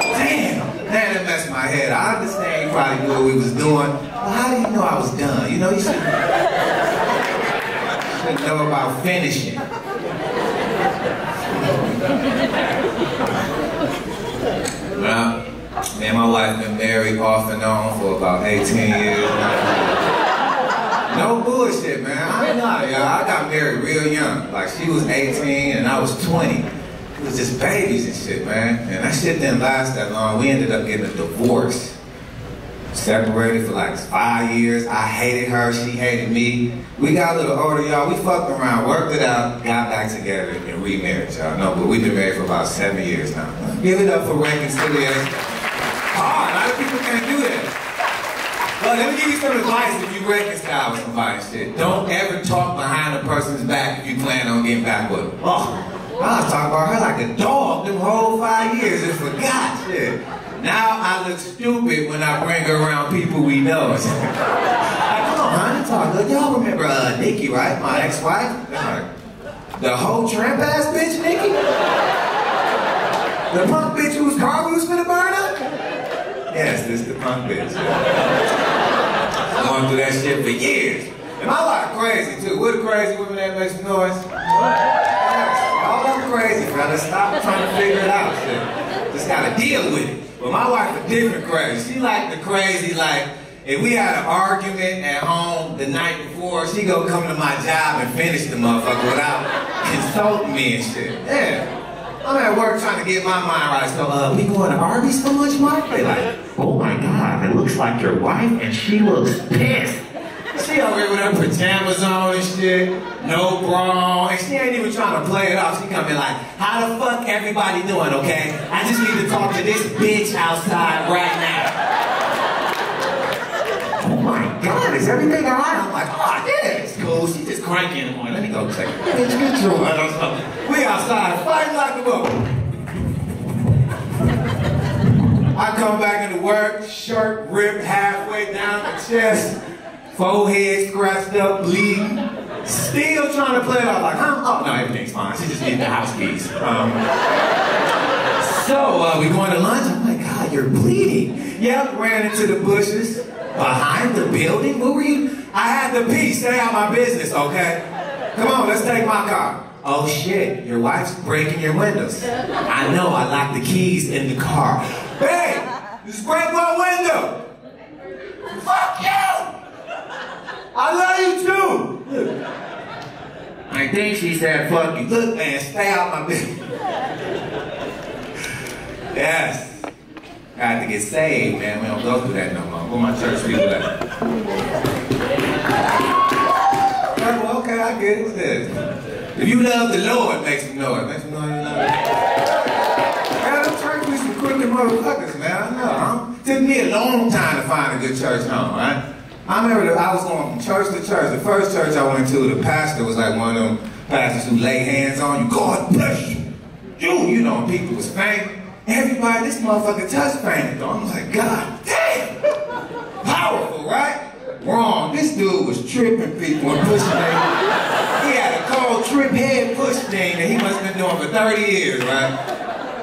Damn, that messed my head. I understand you probably knew what we was doing. Well, how do you know I was done? You know, you should know about finishing. Me and my wife been married off and on for about 18 years now. No bullshit, man. I ain't lying, y'all. I got married real young. Like, she was 18 and I was 20. It was just babies and shit, man. And that shit didn't last that long. We ended up getting a divorce. Separated for like 5 years. I hated her. She hated me. We got a little older, y'all. We fucked around, worked it out, got back together, and remarried, y'all. No, but we've been married for about 7 years now. Give it up for reconciliation. A lot of people can't do that. Well, let me give you some advice if you reconcile with somebody and shit. Don't ever talk behind a person's back if you plan on getting back with them. Oh, I was talking about her like a dog them whole 5 years and forgot shit. Now I look stupid when I bring her around people we know. Like, come on, honey, talk good. Y'all remember Nikki, right? My ex-wife? The whole tramp-ass bitch, Nikki? The punk bitch whose car was gonna burn up? Yes, this is the punk bitch. Yeah. Going through that shit for years. And my wife crazy too. We're the crazy women that makes noise. All them crazy, brother. Stop trying to figure it out. Shit. Just gotta deal with it. But my wife is different crazy. She like the crazy, like, if we had an argument at home the night before, she go come to my job and finish the motherfucker without insulting me and shit. Yeah. I'm at work trying to get my mind right, so we going to Arby's so much, Mark? They like, oh my God, it looks like your wife and she looks pissed. She She over here with her pajamas on and shit, no bra on, and she ain't even trying to play it off. She coming like, how the fuck everybody doing, okay? I just need to talk to this bitch outside right now. Oh my God, is everything all right? I'm like, oh yeah, it's cool. She just cranking in the morning. Let me go check. Bitch, get your butt or something. We outside fighting like a mother. I come back into work, shirt ripped halfway down the chest, forehead scratched up, bleeding, still trying to play it off like, huh? Oh, no, everything's fine. She just needs the house keys. So we going to lunch. I'm like, God, you're bleeding. Yep, ran into the bushes behind the building. What were you? I had the piece. Stay out my business, okay? Come on, let's take my car. Oh shit, your wife's breaking your windows. I know, I locked the keys in the car. Hey, just break my window. Fuck you! I love you too. I think she said, fuck you. Look, man, stay out my business. Yes. I had to get saved, man. We don't go through that no more. What my church people at? Okay, I get it. What's this? If you love the Lord, make some noise. Make some noise, you love it. Man, the church be some crooked motherfuckers, man. I know. It took me a long time to find a good church home, right? I remember that I was going from church to church. The first church I went to, the pastor was like one of them pastors who lay hands on you. God bless you. You know, people was fainting. Everybody, this motherfucker touch fainted, though. I was like, God damn! Powerful, right? Wrong. This dude was tripping people and pushing them. He had a cold trip head push thing that he must have been doing for 30 years, right?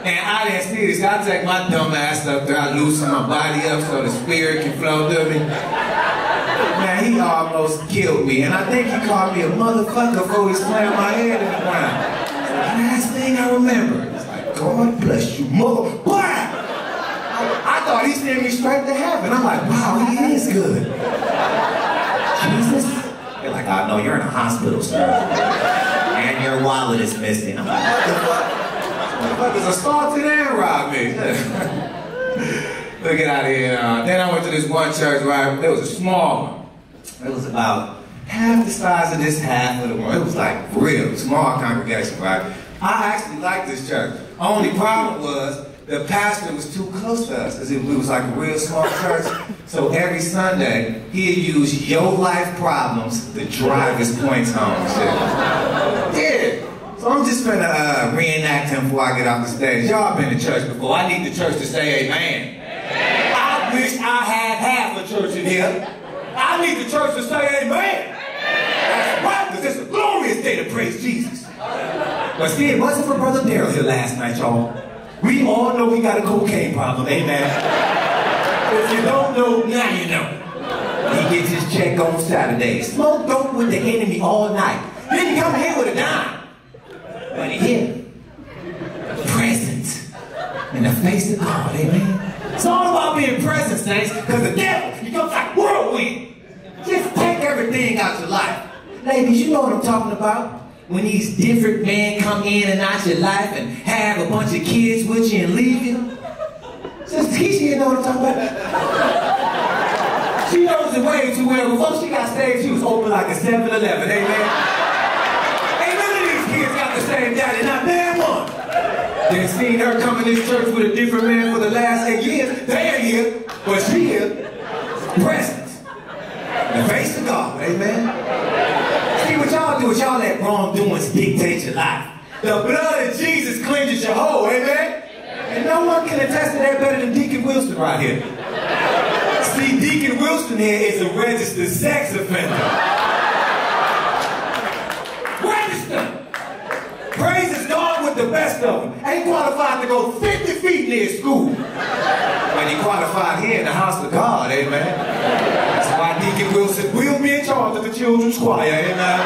And I didn't see this. I take my dumb ass up there. I loosen my body up so the spirit can flow through me. Man, he almost killed me. And I think he called me a motherfucker before he slammed my head in the ground. The last thing I remember, it's like, God bless you, motherfucker. I thought he sent me straight to heaven. I'm like, wow, he is good. Jesus. They're like, oh, no, you're in a hospital, sir. And your wallet is missing. I'm like, what the fuck? Motherfuckers assaulted and robbed me. Look it out of here. Then I went to this one church, right? It was a small one. It was about half the size of this, half of the one. It was like real, small congregation, right? I actually liked this church. Only problem was, the pastor was too close to us, because it was like a real small church. So every Sunday, he'd use your life problems to drive his points home. Shit. Yeah. So I'm just gonna reenact him before I get off the stage. Y'all been to church before. I need the church to say amen. Amen. I wish I had half a church in here. I need the church to say amen. Amen. That's right, because it's a glorious day to praise Jesus. But see, it wasn't for Brother Darryl here last night, y'all. We all know we got a cocaine problem, amen? If you don't know, now you know. He gets his check on Saturday. Smoke dope with the enemy all night. Then he come here with a dime. But here, present in the face of God, amen? It's all about being present, saints, because the devil, he comes like whirlwind. Just take everything out your life. Ladies, you know what I'm talking about. When these different men come in and out your life and have a bunch of kids with you and leave you. Sister Keisha, you know what I'm talking about? She knows the way too well. Before she got stage, she was open like a 7-Eleven, amen? Ain't none of these kids got the same daddy, not bad one. They seen her come in this church with a different man for the last 8 years. They're here, but she here. Presence. The face of God, amen? What y'all do is y'all let wrongdoings dictate your life. The blood of Jesus cleanses your whole, amen? And no one can attest to that better than Deacon Wilson right here. See, Deacon Wilson here is a registered sex offender. Register! Praises God with the best of them. Ain't qualified to go 50 feet near school. But he qualified here in the house of God, amen? Deacon Wilson will be in charge of the children's choir, amen?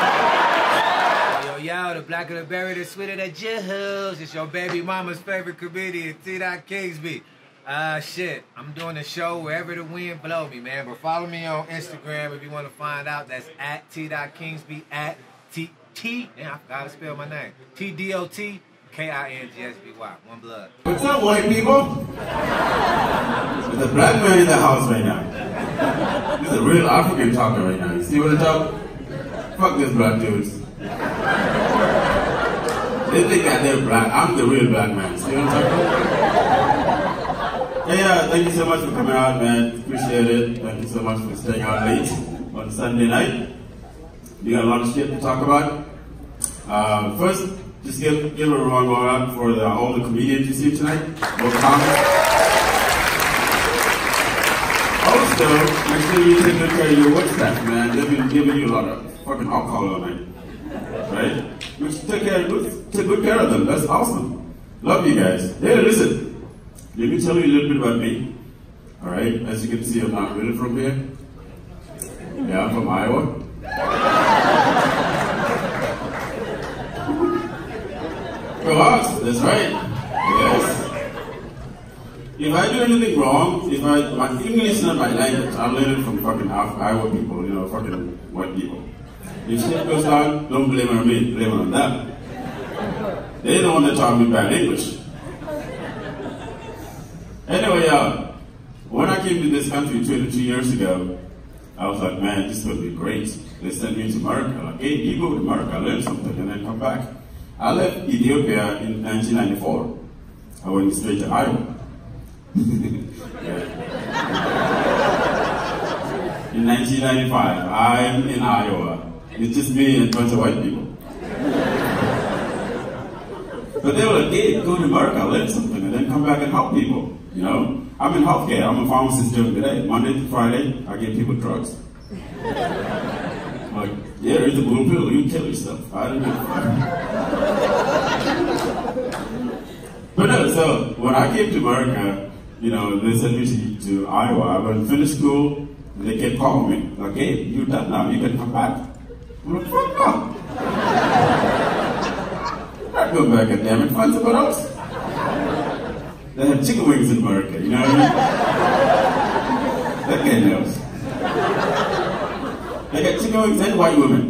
Yo, the blacker the berry, the sweeter the juice. It's your baby mama's favorite comedian, T Dot Kingsby. Shit, I'm doing a show wherever the wind blow me, man. But follow me on Instagram if you want to find out. That's at T Dot Kingsby, at T, I forgot to spell my name. T-D-O-T KINGSBY, One Blood. What's up, white people? There's a black man in the house right now. There's a real African talking right now. You see what I talk? Fuck these black dudes. They think that they're black. I'm the real black man. See what I'm talking about? Yeah, yeah, thank you so much for coming out, man. Appreciate it. Thank you so much for staying out late on Sunday night. We got a lot of shit to talk about. First, just give a round of applause for all the comedians you see tonight. Also, make sure you take good care of your WhatsApp, man. They've been giving you a lot of fucking alcohol all night. Right? Take good care of them. That's awesome. Love you guys. Hey, listen. Let me tell you a little bit about me. Alright? As you can see, I'm not really from here. Yeah, I'm from Iowa. Go out. That's right. Yes. If I do anything wrong, my English is not my language. I learned it from fucking Iowa people, you know, fucking white people. If shit goes down, don't blame on me, blame on them. They don't want to talk me bad English. Anyway, when I came to this country 22 years ago, I was like, man, this would be great. They sent me to America. Like, hey, you go to America, learn something, and then come back. I left Ethiopia in 1994. I went straight to Iowa. In 1995, I'm in Iowa. It's just me and a bunch of white people. But they were like, hey, go to America, learn something, and then come back and help people, you know? I'm in healthcare, I'm a pharmacist during the day. Monday to Friday, I give people drugs. Like, yeah, here's a blue pill, you kill yourself. I don't know. But no, so when I came to America, you know, they sent me to Iowa. I went to finish school, and they kept calling me. Like, hey, you're done now, you can come back. I'm like, fuck no. Not go back and damn it, find someone else. They have chicken wings in America, you know what I mean? That guy knows. They got chicken wings and white women.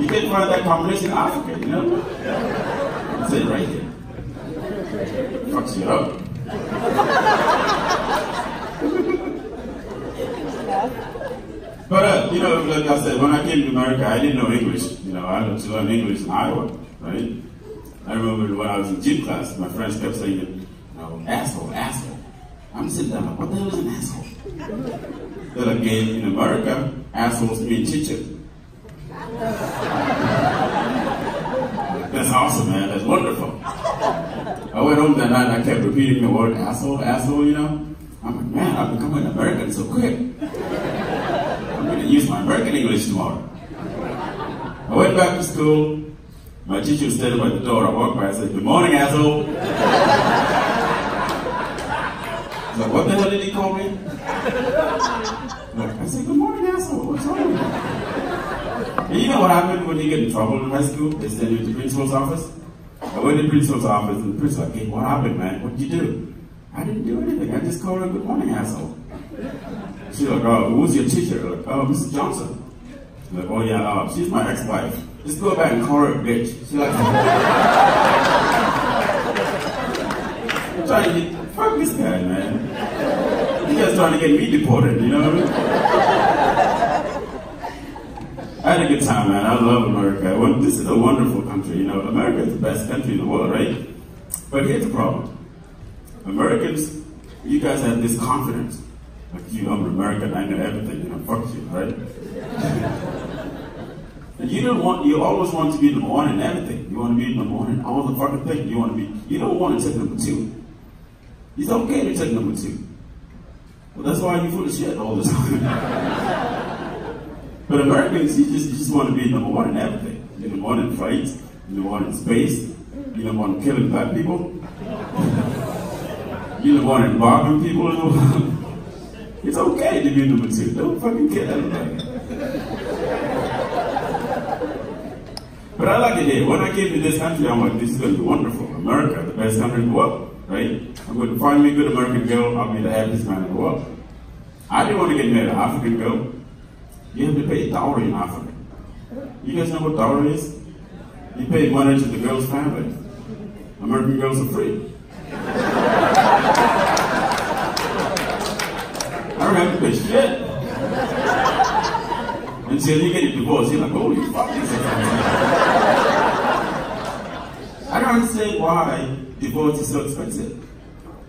You can't find that combination in Africa, you know? That's it right here. Fucks you up. But, you know, like I said, when I came to America, I didn't know English. You know, I had to learn English in Iowa, right? I remember when I was in gym class, my friends kept saying, you know, asshole, asshole. I'm sitting there like, what the hell is an asshole? That again, in America, assholes mean chicha. That's awesome, man. That's wonderful. I went home that night and I kept repeating the word asshole, asshole, you know? I'm like, man, I've become an American so quick. I'm going to use my American English tomorrow. I went back to school. My teacher was standing by the door. I walked by and said, good morning, asshole. I was like, what the hell did he call me? I said, good morning, asshole. What's wrong with you? And you know what happened when you get in trouble in high school? They send you to the principal's office. I went to the principal's office, and the principal was like, hey, what happened, man? What did you do? I didn't do anything. I just called her, good morning, asshole. She's like, oh, who's your teacher? I'm like, oh, Mrs. Johnson. I'm like, oh, yeah, she's my ex-wife. Just go back and call her a bitch. She's like, I'm trying to fuck this guy, man. He's just trying to get me deported, you know what I mean? I had a good time, man. I love America. Well, this is a wonderful country, you know. America is the best country in the world, right? But here's the problem. Americans, you guys have this confidence. Like, you know, I'm an American, I know everything, you know, fuck you, right? And you don't want, you always want to be number one in everything. You want to be number one in all the fucking things. You want to be, you don't want to take number two. It's okay to take number two. Well, that's why you're full of shit all the time. But Americans, you just want to be number one in everything. You're number one in fights, you're number one in space, you're number one in killing black people, you're number one in bombing people. It's okay to be number two. Don't fucking kill everybody. But I like it here. When I came to this country, I'm like, this is going to be wonderful. America, the best country in the world. Right? I'm going to find me a good American girl, I'll be the happiest man in the world. I didn't want to get married to an African girl. You have to pay a dowry in Africa. You guys know what dowry is? You paid money to the girl's family. American girls are free. I don't have to pay shit. Until you get a divorce, you're like, holy fuck, this is I don't understand why divorce is so expensive.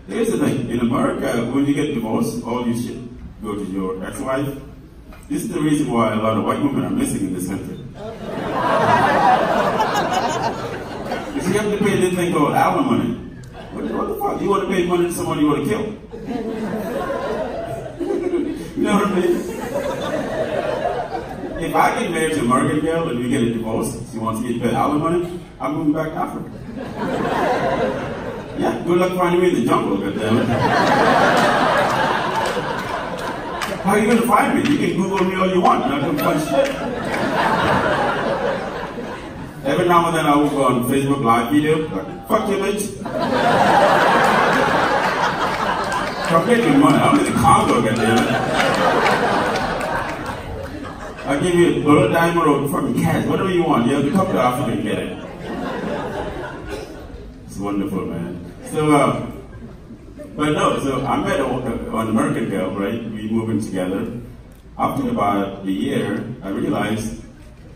Here's the thing, in America, when you get divorced, all you shit go to your ex-wife. This is the reason why a lot of white women are missing in this country. Because you have to pay this thing called alimony. What the fuck? You want to pay money to someone you want to kill? You know what I mean? If I get married to an American girl and we get a divorce, she wants me to pay alimony, I'm moving back to Africa. Yeah, good luck finding me in the jungle, goddammit. How are you gonna find me? You can Google me all you want, and I can find shit. Every now and then I will go on Facebook live video, like, fuck you, bitch. Come get me money, I'm in the Congo, goddammit. I'll give you a bullet diamond or fucking cash, whatever you want. You have to come to Africa and get it. It's wonderful, man. So, but no, so I met an American girl, right? We moving together. After about a year, I realized,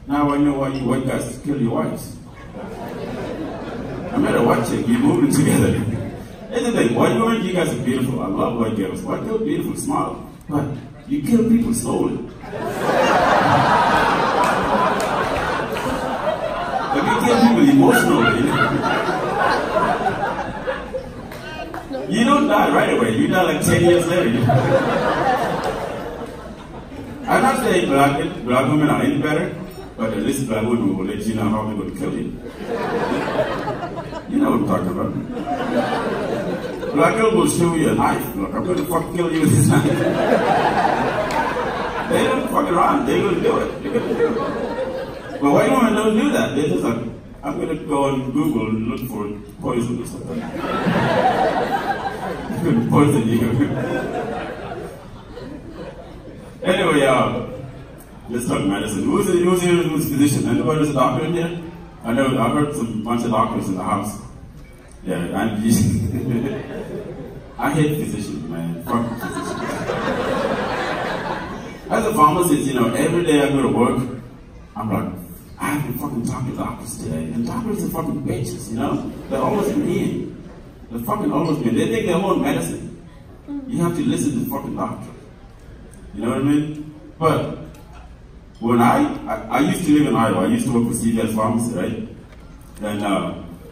now I know why you white guys kill your wives. I met a white chick, we moving together. Here's the thing, white women, you guys are beautiful. I love white girls. White girls are beautiful, smart. But you kill people slowly. But you kill people emotionally. You don't die right away, you die like 10 years later. I'm not saying black women are any better, but at least black women will let you know how they're going to kill you. You know what I'm talking about. Black girl will show you a knife, look, I'm going to fuck kill you with this knife. They don't fuck around, they're going to do it. But white women don't do that, they're just like, I'm going to go on Google and look for poison or something. Poison you. Anyway, let's talk medicine. Who's here who's a physician? Anybody's a doctor in here? I know I've heard some bunch of doctors in the house. Yeah, I'm I hate physicians, man. Fuck physicians. As a pharmacist, you know, every day I go to work, I'm like, I've been fucking talking to doctors today. And doctors are fucking bitches, you know? They're always mean. The fucking always mean. They take their own medicine. You have to listen to the fucking doctor. You know what I mean? But when I used to live in Iowa, I used to work for CVS Pharmacy, right? And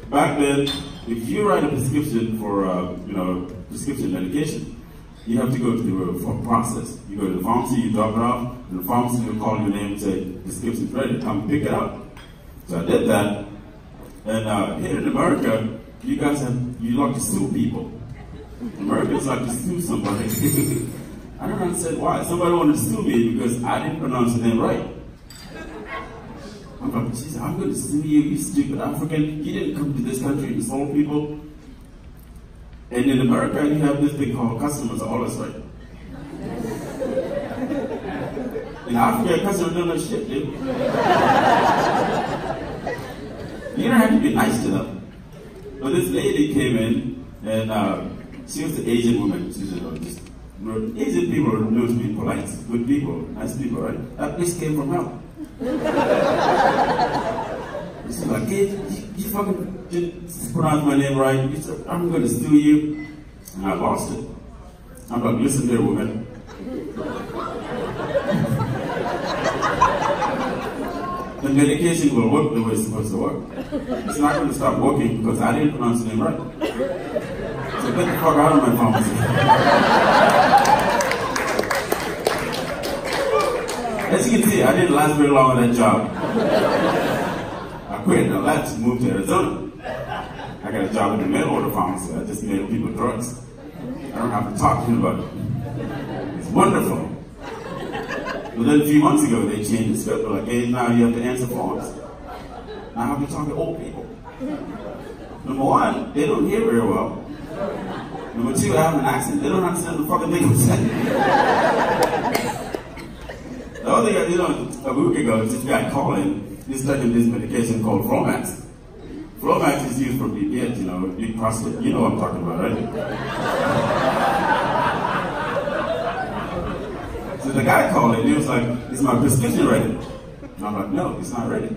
back then, if you write a prescription for you know, prescription medication, you have to go through a process. You go to the pharmacy, you drop it off, and the pharmacy will call your name and say, prescription's ready, come pick it up. So I did that. And here in America, you guys you like to sue people. Americans like to sue somebody. I don't understand why. Somebody wanted to sue me because I didn't pronounce the name right. I'm like, Jesus, I'm going to sue you, you stupid African. You didn't come to this country to solve people. And in America, you have this thing called customers are always right. In Africa, customers don't know shit, dude. You don't have to be nice to them. But this lady came in, and she was an Asian woman. She was just, Asian people know to be polite, good people, nice people, right? That bitch came from hell. She's like, hey, you fucking didn't pronounce my name right. I'm going to sue you. And I lost it. I'm like, listen there, woman. The medication will work the way it's supposed to work. It's not going to stop working because I didn't pronounce the name right. So get the fuck out of my pharmacy. As you can see, I didn't last very long on that job. I quit and I left, moved to Arizona. I got a job in the mail order pharmacy. I just mail people drugs. I don't have to talk to anybody. It's wonderful. But then a few months ago, they changed the script. They're like, hey, now you have to answer forms. Now I have to talk to old people. Number one, they don't hear very well. Number two, I have an accent. They don't understand the fucking thing I'm saying. The other thing I did a week ago is this guy calling. instead of this medication called Flomax. Flomax is used for BPH, you know, big prostate. You know what I'm talking about, right? So the guy called and he was like, "Is my prescription ready?" And I'm like, "No, it's not ready.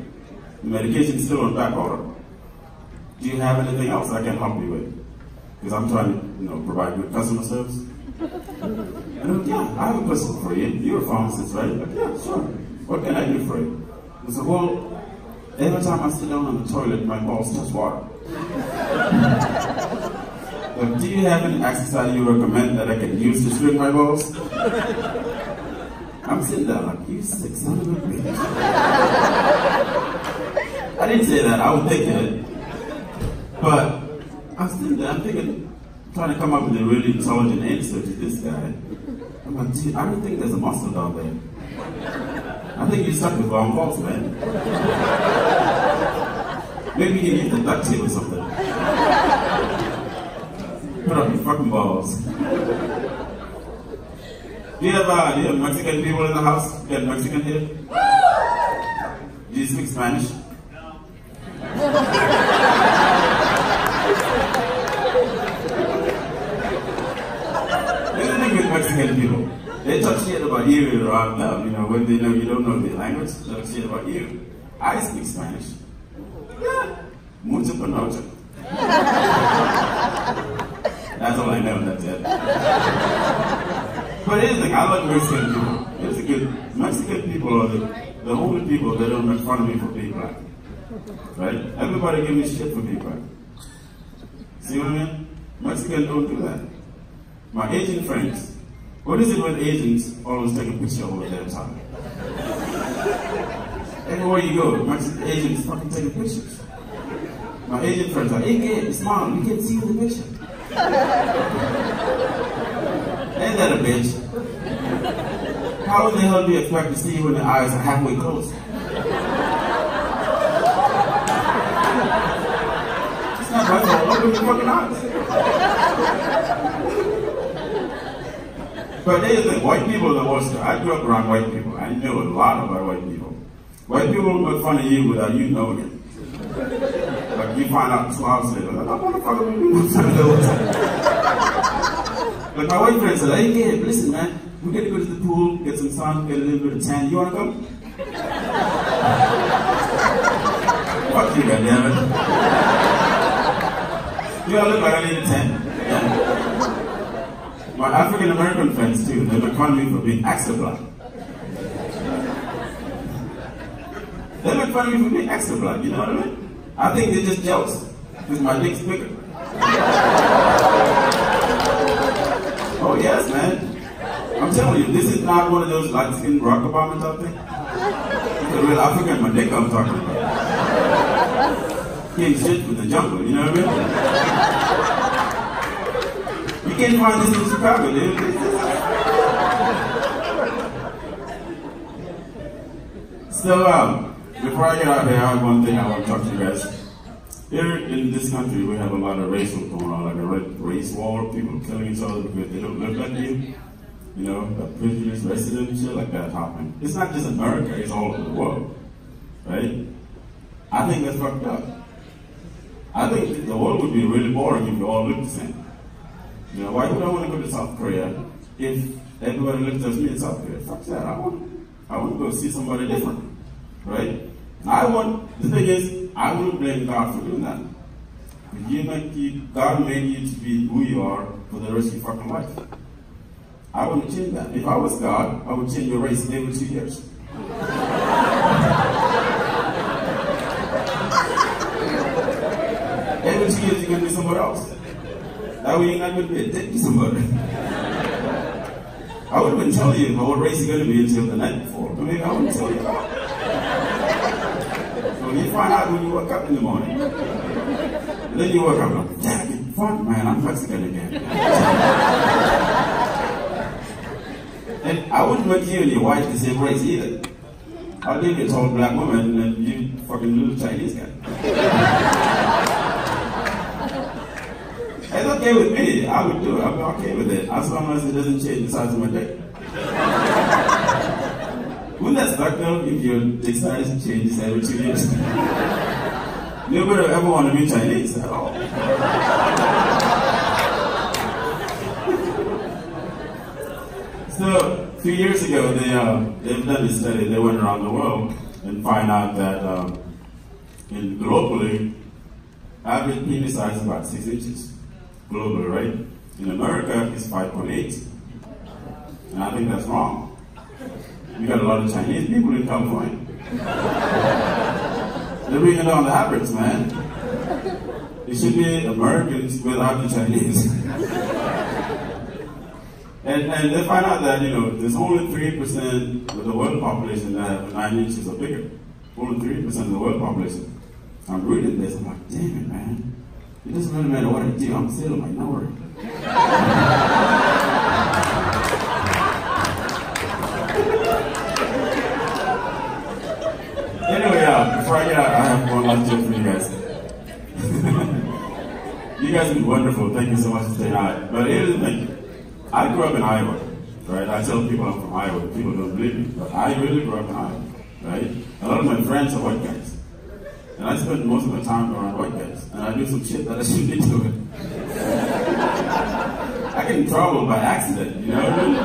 The medication's still on back order. Do you have anything else I can help you with? Because I'm trying to, you know, provide good customer service." And I'm like, "Yeah, I have a question for you. You're a pharmacist, right?" I'm like, "Yeah, sure. What can I do for you?" He said, "Well, every time I sit down on the toilet, my balls touch water." Like, "Do you have any exercise you recommend that I can use to shrink my balls?" I'm sitting there like, "You sick son of a bitch." I didn't say that, I was thinking it. But I'm sitting there, I'm thinking, trying to come up with a really intelligent answer to this guy. I'm like, "Dude, I don't think there's a muscle down there. I think you suck with long balls, man. Maybe you need to duct tape or something. Put up your fucking balls." Do you have Mexican people in the house? Do you have Mexican here? Do you speak Spanish? No. Mexican people, they talk shit about you around them, you know, when they know you don't know the language, they talk shit about you. I speak Spanish. Yeah. Mucho por noche. That's all I know, that's it. But here's the thing, I like Mexican people. Here's the good, Mexican people are the only people that don't make fun of me for being black. Right? Everybody give me shit for being black. See what I mean? Mexicans don't do that. My Asian friends, what is it when Asians always take a picture all the damn time? Everywhere you go, Asians fucking taking pictures. My Asian friends are like, "Hey kid, smile, you can't see the picture." Ain't that a bitch? How in the hell do you expect to see when the eyes are halfway closed? It's not my fault, open your fucking eyes. But there's the white people that watch that. I grew up around white people. I knew a lot about white people. White people make fun of you without you knowing it. Like you find out 2 hours later, like, "I want to fuck with you." Like my white friends said, "Hey kid, listen man, we're gonna go to the pool, get some sun, get a little bit of tan. You wanna come?" Fuck you, goddammit. You all look like I need a tan. Yeah. My African American friends too, they make fun of me for being extra black. They make fun of me for being extra black, you know what I mean? I think they're just jealous, because my dick's bigger. Oh yes, man. I'm telling you, this is not one of those light-skinned rock apartments out there. It's the real African Mandinka I'm talking about. He ain't shit with the jungle, you know what I mean? You can't find this in Chicago, dude. So, before I get out of here, I have one thing I want to talk to you guys. Here in this country, we have a lot of racial going on, like a race war, people killing each other because they don't look like you. You know, that prejudice, racism, shit like that happening. It's not just America, it's all over the world, right? I think that's fucked up. I think the world would be really boring if we all looked the same. You know, why would I want to go to South Korea if everybody looks at me in South Korea? Fuck that, I want to go see somebody different, right? And the thing is, I wouldn't blame God for doing that. God made you to be who you are for the rest of your fucking life. I wouldn't change that. If I was God, I would change your race every 2 years. Every 2 years you're going to be somewhere else. That way you're not going to be a dick to somebody. I wouldn't even tell you what race you're going to be until the night before. I mean, I wouldn't tell you that. So you find out when you wake up in the morning. And then you wake up like, "Damn, fuck man, I'm Mexican again." And I wouldn't make you and your wife the same race either. I'd leave you a tall black woman and you fucking little Chinese guy. It's okay with me, I would do it, I'm okay with it, as long as it doesn't change the size of my dick. Wouldn't that suck though if your dick size changes every 2 years? Nobody would ever want to be Chinese at all. So 2 years ago, they've done this study. They went around the world and find out that globally, average penis size is about 6 inches. Globally, right? In America, it's 5.8. And I think that's wrong. You got a lot of Chinese people in California. They're bringing down the average, man. It should be Americans without the Chinese. And they find out that, you know, there's only 3% of the world population that have 9 inches or bigger. Only 3% of the world population. I'm reading this, I'm like, damn it, man. It doesn't really matter what I do, I'm still a minority. Anyway, before I get out, I have one last joke for you guys. You guys have been wonderful, thank you so much for staying out. But here's the thing, I grew up in Iowa, right? I tell people I'm from Iowa, people don't believe me, but I really grew up in Iowa, right? A lot of my friends are white guys. And I spend most of my time around white guys, and I do some shit that I shouldn't be doing. I get in trouble by accident, you know what I mean?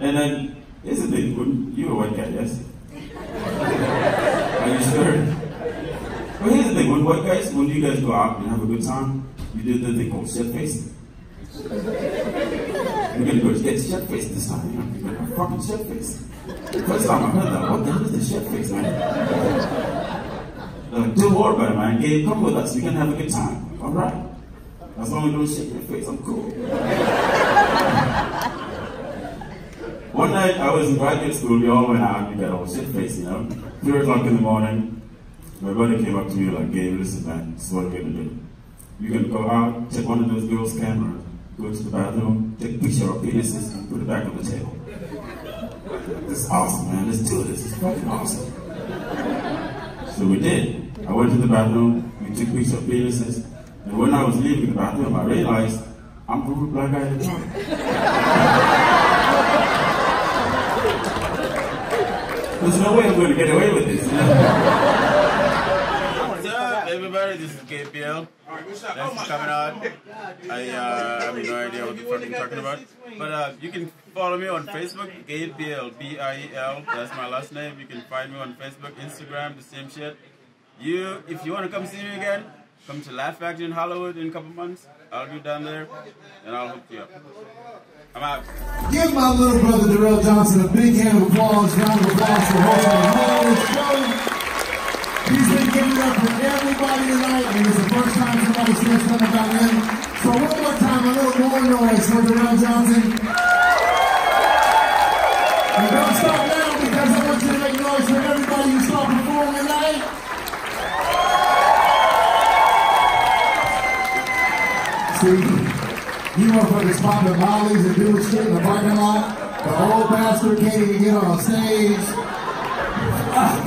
And then, here's the thing, you're a white guy, yes? Are you sure? But here's the thing, when white guys, when you guys go out and have a good time, you do the thing called shit-faced. You're gonna go get shit-faced this time, you know? You're gonna have fucking shit-faced. First time I heard that, what the hell is the shit-faced, man? Don't worry about it, man. Gay, come with us. We can have a good time. All right. As long as you don't shake your face, I'm cool. One night, I was in graduate school. We all went out and we got all shit-faced, you know. 3 o'clock in the morning, my brother came up to me like, Gabe, listen, man, this is what we're going to do. You're going to go out, take one of those girls' cameras, go to the bathroom, take a picture of penises, and put it back on the table. This is awesome, man. Let's do this. It's fucking awesome. So we did. I went to the bathroom, we took pictures of penises, and when I was leaving the bathroom, I realized I'm the black guy in the room. There's no way I'm going to get away with this. What's up, everybody? This is KPL. Thanks for coming out. I have no idea what the fuck I'm talking about. But you can follow me on Facebook, KPL, B-I-E-L. That's my last name. You can find me on Facebook, Instagram, the same shit. If you want to come see me again, come to Laugh Factory in Hollywood in a couple months. I'll be down there, and I'll hook you up. I'm out. Give my little brother, Durrell Johnson, a big hand of applause, round of applause for hosting the whole show. He's been giving up for everybody tonight, and it's the first time somebody said something about him. So one more time, a little more noise for Durrell Johnson. And don't stop now, because I want you to make noise for everybody who saw performing tonight. See, you motherfuckers popping mollies and doing shit in the parking lot. The old bastard can't even get on stage.